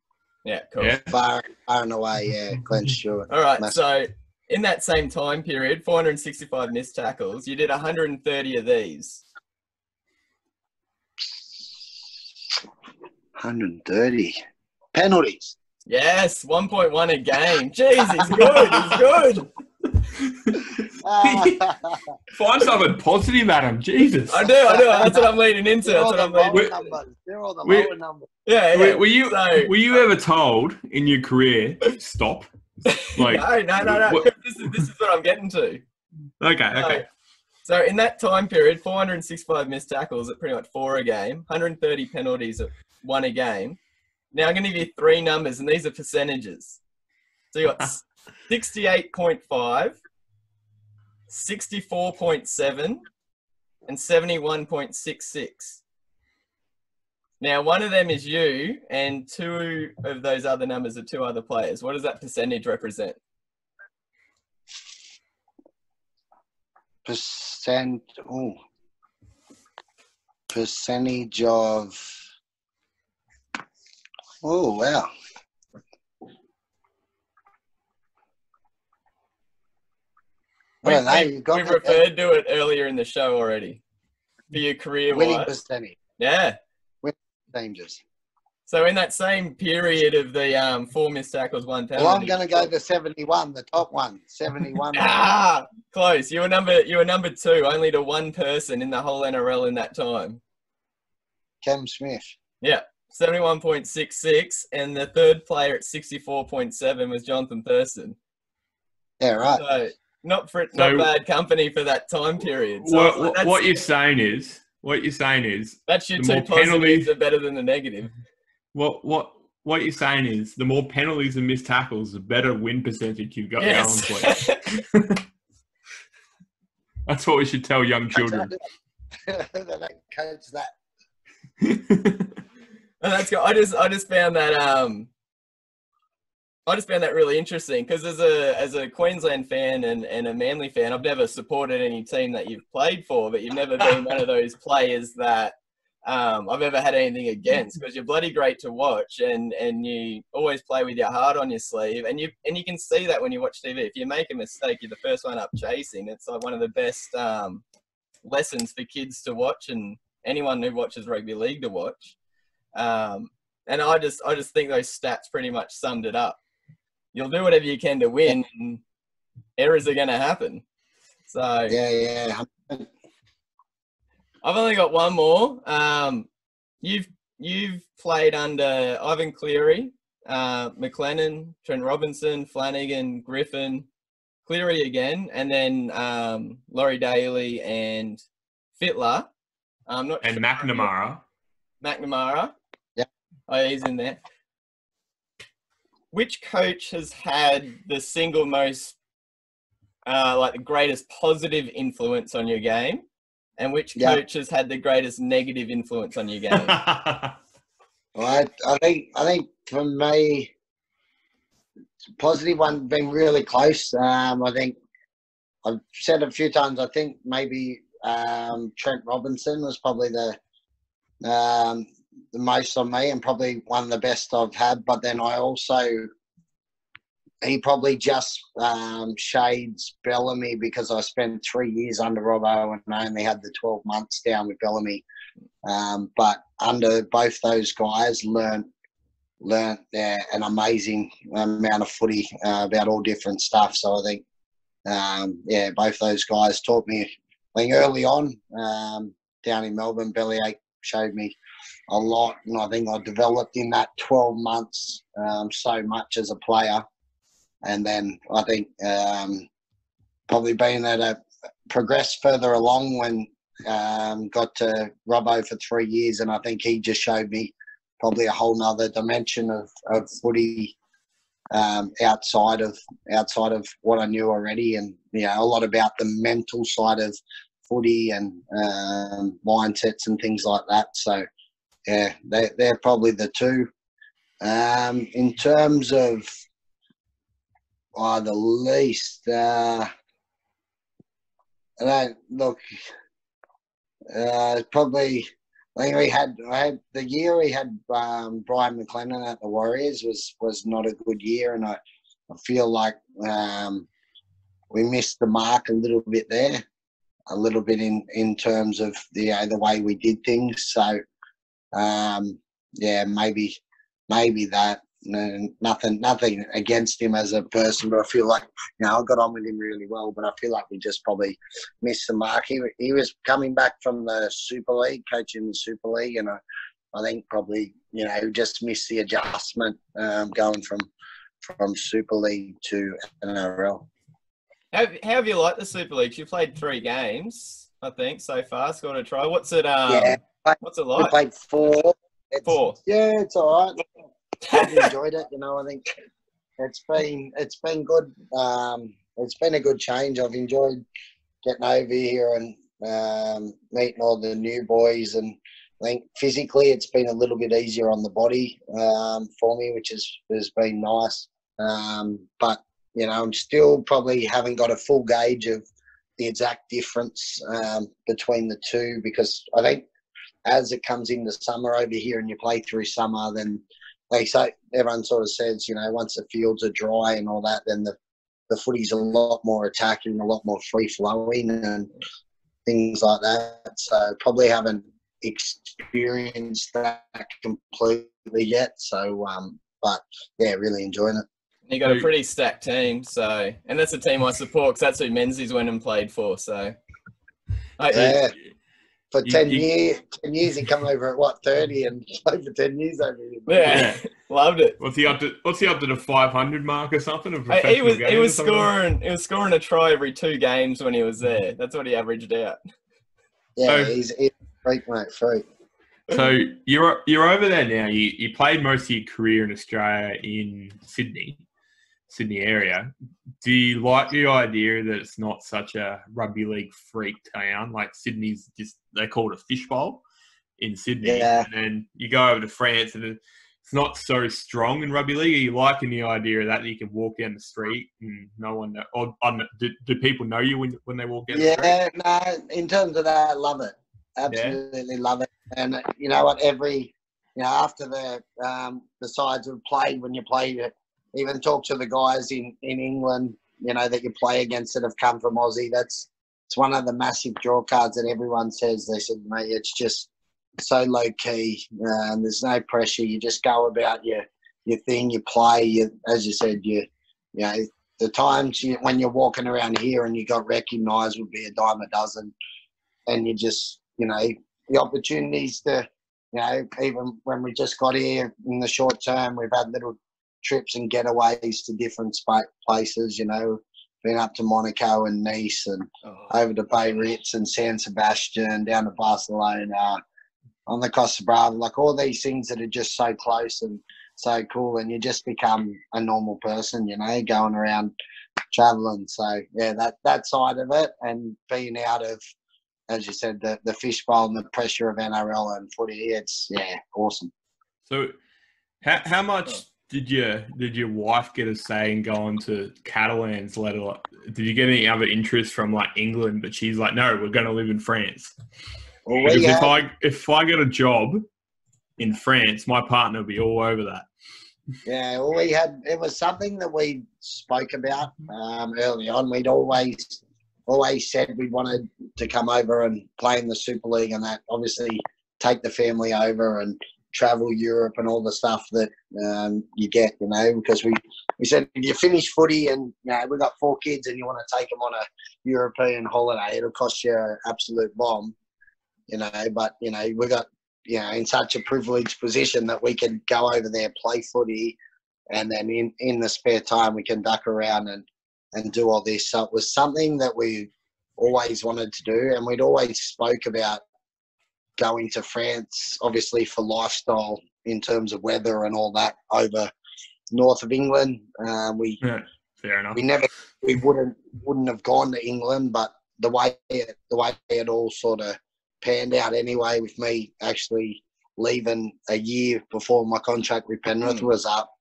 Yeah, cool. Yeah. Far, far and away, yeah, Glenn Stewart. All right, so in that same time period, four hundred sixty-five missed tackles, you did one hundred thirty of these. one hundred thirty. Penalties. Yes, one point one a game. Jeez, he's good. He's good. Find something positive, Adam. Jesus. I do, I do. That's what I'm leading into. They're all That's what I'm leading into. They're all the we're, lower numbers. Yeah, yeah. Were, were, you, so, were you ever told in your career, stop? Like, no, no, no, no. This is, this is what I'm getting to. Okay, okay. So, so in that time period, four hundred sixty-five missed tackles at pretty much four a game, one hundred thirty penalties at one a game. Now I'm going to give you three numbers, and these are percentages. So you got sixty-eight point five, sixty-four point seven, and seventy-one point sixty-six. Now, one of them is you, and two of those other numbers are two other players. What does that percentage represent? Percent, oh, percentage of... Oh, wow. We, well, we, you got we referred to it earlier in the show already. For your career winning wise. Percentage. Yeah. Winning percentages. So in that same period of the um, four missed tackles, one penalty. Well, I'm going to go to seventy-one, the top one. seventy-one. Ah, close. You were number you were number two, only to one person in the whole N R L in that time. Cam Smith. Yeah. seventy-one point sixty-six, and the third player at sixty-four point seven was Jonathan Thurston. Yeah, right. So not for so, not bad company for that time period. So what, like, what you're saying is, what you're saying is, that's your two positives are better than the negative. What what what you're saying is, the more penalties and missed tackles, the better win percentage you've got. Yes. Going for. That's what we should tell young children. They don't coach that. And that's good. I just I just found that um I just found that really interesting, because as a as a Queensland fan and, and a Manly fan, I've never supported any team that you've played for, but you've never been one of those players that um I've ever had anything against, because you're bloody great to watch, and and you always play with your heart on your sleeve, and you and you can see that when you watch T V. If you make a mistake, you're the first one up chasing. It's like one of the best um lessons for kids to watch and anyone who watches rugby league to watch. Um, and I just, I just think those stats pretty much summed it up. You'll do whatever you can to win, and errors are going to happen. So yeah, yeah. I've only got one more. Um, you've, you've played under Ivan Cleary, uh, McLennan, Trent Robinson, Flanagan, Griffin, Cleary again, and then, um, Laurie Daley and Fittler. I'm not and sure McNamara. McNamara. Yeah. Oh, he's in there. Which coach has had the single most, uh, like the greatest positive influence on your game? And which yeah. coach has had the greatest negative influence on your game? Well, I, I think, I think for me, positive one being really close. Um, I think I've said a few times, I think maybe um, Trent Robinson was probably the, Um, the most on me, and probably one of the best I've had. But then I also, he probably just um, shades Bellamy, because I spent three years under Robbo and I only had the twelve months down with Bellamy. Um, but under both those guys, learnt learnt uh, an amazing amount of footy uh, about all different stuff. So I think, um, yeah, both those guys taught me. I think early on um, down in Melbourne, Bellyache showed me a lot, and I think I developed in that twelve months um, so much as a player. And then I think um, probably being that I progressed further along when um, got to Robbo for three years, and I think he just showed me probably a whole nother dimension of, of footy um, outside of outside of what I knew already, and you know, a lot about the mental side of footy and um, mindsets and things like that. So, yeah, they, they're probably the two. Um, in terms of oh, the least, uh, I don't, look, uh, probably, I think we had, I had the year we had um, Brian McLennan at the Warriors was, was not a good year, and I, I feel like um, we missed the mark a little bit there. A little bit in, in terms of the you know, the way we did things. So, um, yeah, maybe maybe that. no, nothing, nothing against him as a person, but I feel like, you know, I got on with him really well, but I feel like we just probably missed the mark. He, he was coming back from the Super League, coaching the Super League, and I, I think probably, you know, just missed the adjustment um, going from from Super League to N R L. How, how have you liked the Super League? You played three games, I think, so far. Scored a try. What's it? Um, yeah, played, what's it like? We played four. It's, four. Yeah, it's all right. I've enjoyed it, you know. I think it's been it's been good. Um, it's been a good change. I've enjoyed getting over here and um, meeting all the new boys, and I think physically it's been a little bit easier on the body um, for me, which is, has been nice. Um, but you know, I'm still probably haven't got a full gauge of the exact difference um, between the two, because I think as it comes into summer over here and you play through summer, then like so everyone sort of says, you know, once the fields are dry and all that, then the, the footy's a lot more attacking, a lot more free-flowing and things like that. So probably haven't experienced that completely yet. So, um, but, yeah, really enjoying it. You got a pretty stacked team, so, and that's a team I support because that's who Menzies went and played for, so. I, yeah. You, For you, ten you, years, ten years he come over at what thirty and played for ten years over here. Yeah, loved it. What's he up to? What's he up to the five hundred mark or something? Hey, he was he was scoring like? he was scoring a try every two games when he was there. That's what he averaged out. Yeah, so, he's, he's freak, mate, freak. So you're you're over there now. You you played most of your career in Australia in Sydney, Sydney area. Do you like the idea that it's not such a rugby league freak town? Like Sydney's just, they call it a fishbowl in Sydney. Yeah. And then you go over to France and it's not so strong in rugby league. Are you liking the idea of that, that you can walk down the street and no one, know, or um, do, do people know you when, when they walk down yeah, the street? Yeah, no, in terms of that, I love it. Absolutely yeah. love it. And you know what, every, you know, after the, um, the sides have played, when you play it, even talk to the guys in, in England, you know, that you play against that have come from Aussie. That's it's one of the massive draw cards that everyone says. They said, mate, it's just so low-key. Um, there's no pressure. You just go about your your thing, you play. You, as you said, you, you know, the times you, when you're walking around here and you got recognised would be a dime a dozen. And you just, you know, the opportunities to, you know, even when we just got here in the short term, we've had little trips and getaways to different places, you know, been up to Monaco and Nice and oh. over to Biarritz and San Sebastian, down to Barcelona, on the Costa Brava, like all these things that are just so close and so cool, and you just become a normal person, you know, going around travelling. So, yeah, that, that side of it and being out of, as you said, the, the fishbowl and the pressure of N R L and footy, it's, yeah, awesome. So how, how much... Did you did your wife get a say in going to Catalans later? Like, did you get any other interest from like England? But she's like, no, we're going to live in France. Well, we if I if I get a job in France, my partner will be all over that. Yeah, well, we had it was something that we spoke about um, early on. We'd always always said we wanted to come over and play in the Super League, and that obviously take the family over and travel Europe and all the stuff that um, you get, you know, because we, we said if you finish footy and, you know, we've got four kids and you want to take them on a European holiday, it'll cost you an absolute bomb, you know, but, you know, we got, you know, in such a privileged position that we can go over there, play footy, and then in, in the spare time we can duck around and, and do all this. So it was something that we always wanted to do, and we'd always spoke about going to France, obviously for lifestyle in terms of weather and all that over north of England. Uh, we yeah, fair enough. We never, we wouldn't wouldn't have gone to England, but the way it, the way it all sort of panned out anyway, with me actually leaving a year before my contract with Penrith mm. was up,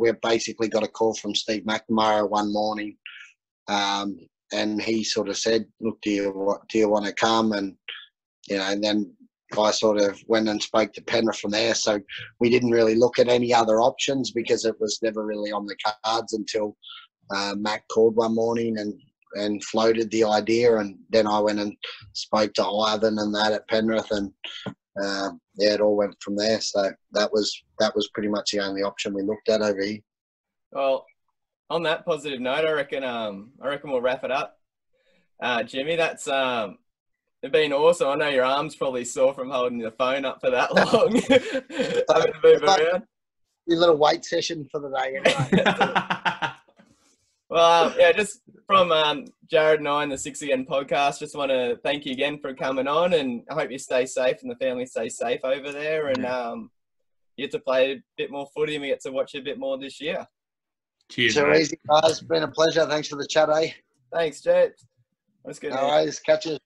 we basically got a call from Steve McNamara one morning, um, and he sort of said, "Look, do you do you want to come?" and you know, and then I sort of went and spoke to Penrith from there. So we didn't really look at any other options because it was never really on the cards until uh, Matt called one morning and, and floated the idea. And then I went and spoke to Ivan and that at Penrith, and um, yeah, it all went from there. So that was that was pretty much the only option we looked at over here. Well, on that positive note, I reckon um, I reckon we'll wrap it up, uh, Jimmy. That's um, it's been awesome. I know your arm's probably sore from holding the phone up for that long. Having to move around. Your little weight session for the day, anyway. Well, um, yeah, just from um, Jared and I and the Six Again podcast, just want to thank you again for coming on, and I hope you stay safe and the family stays safe over there, and um, you get to play a bit more footy and we get to watch you a bit more this year. Cheers, so easy, guys. It's been a pleasure. Thanks for the chat, eh? Thanks, Jared. That's good. No worries. Catch you.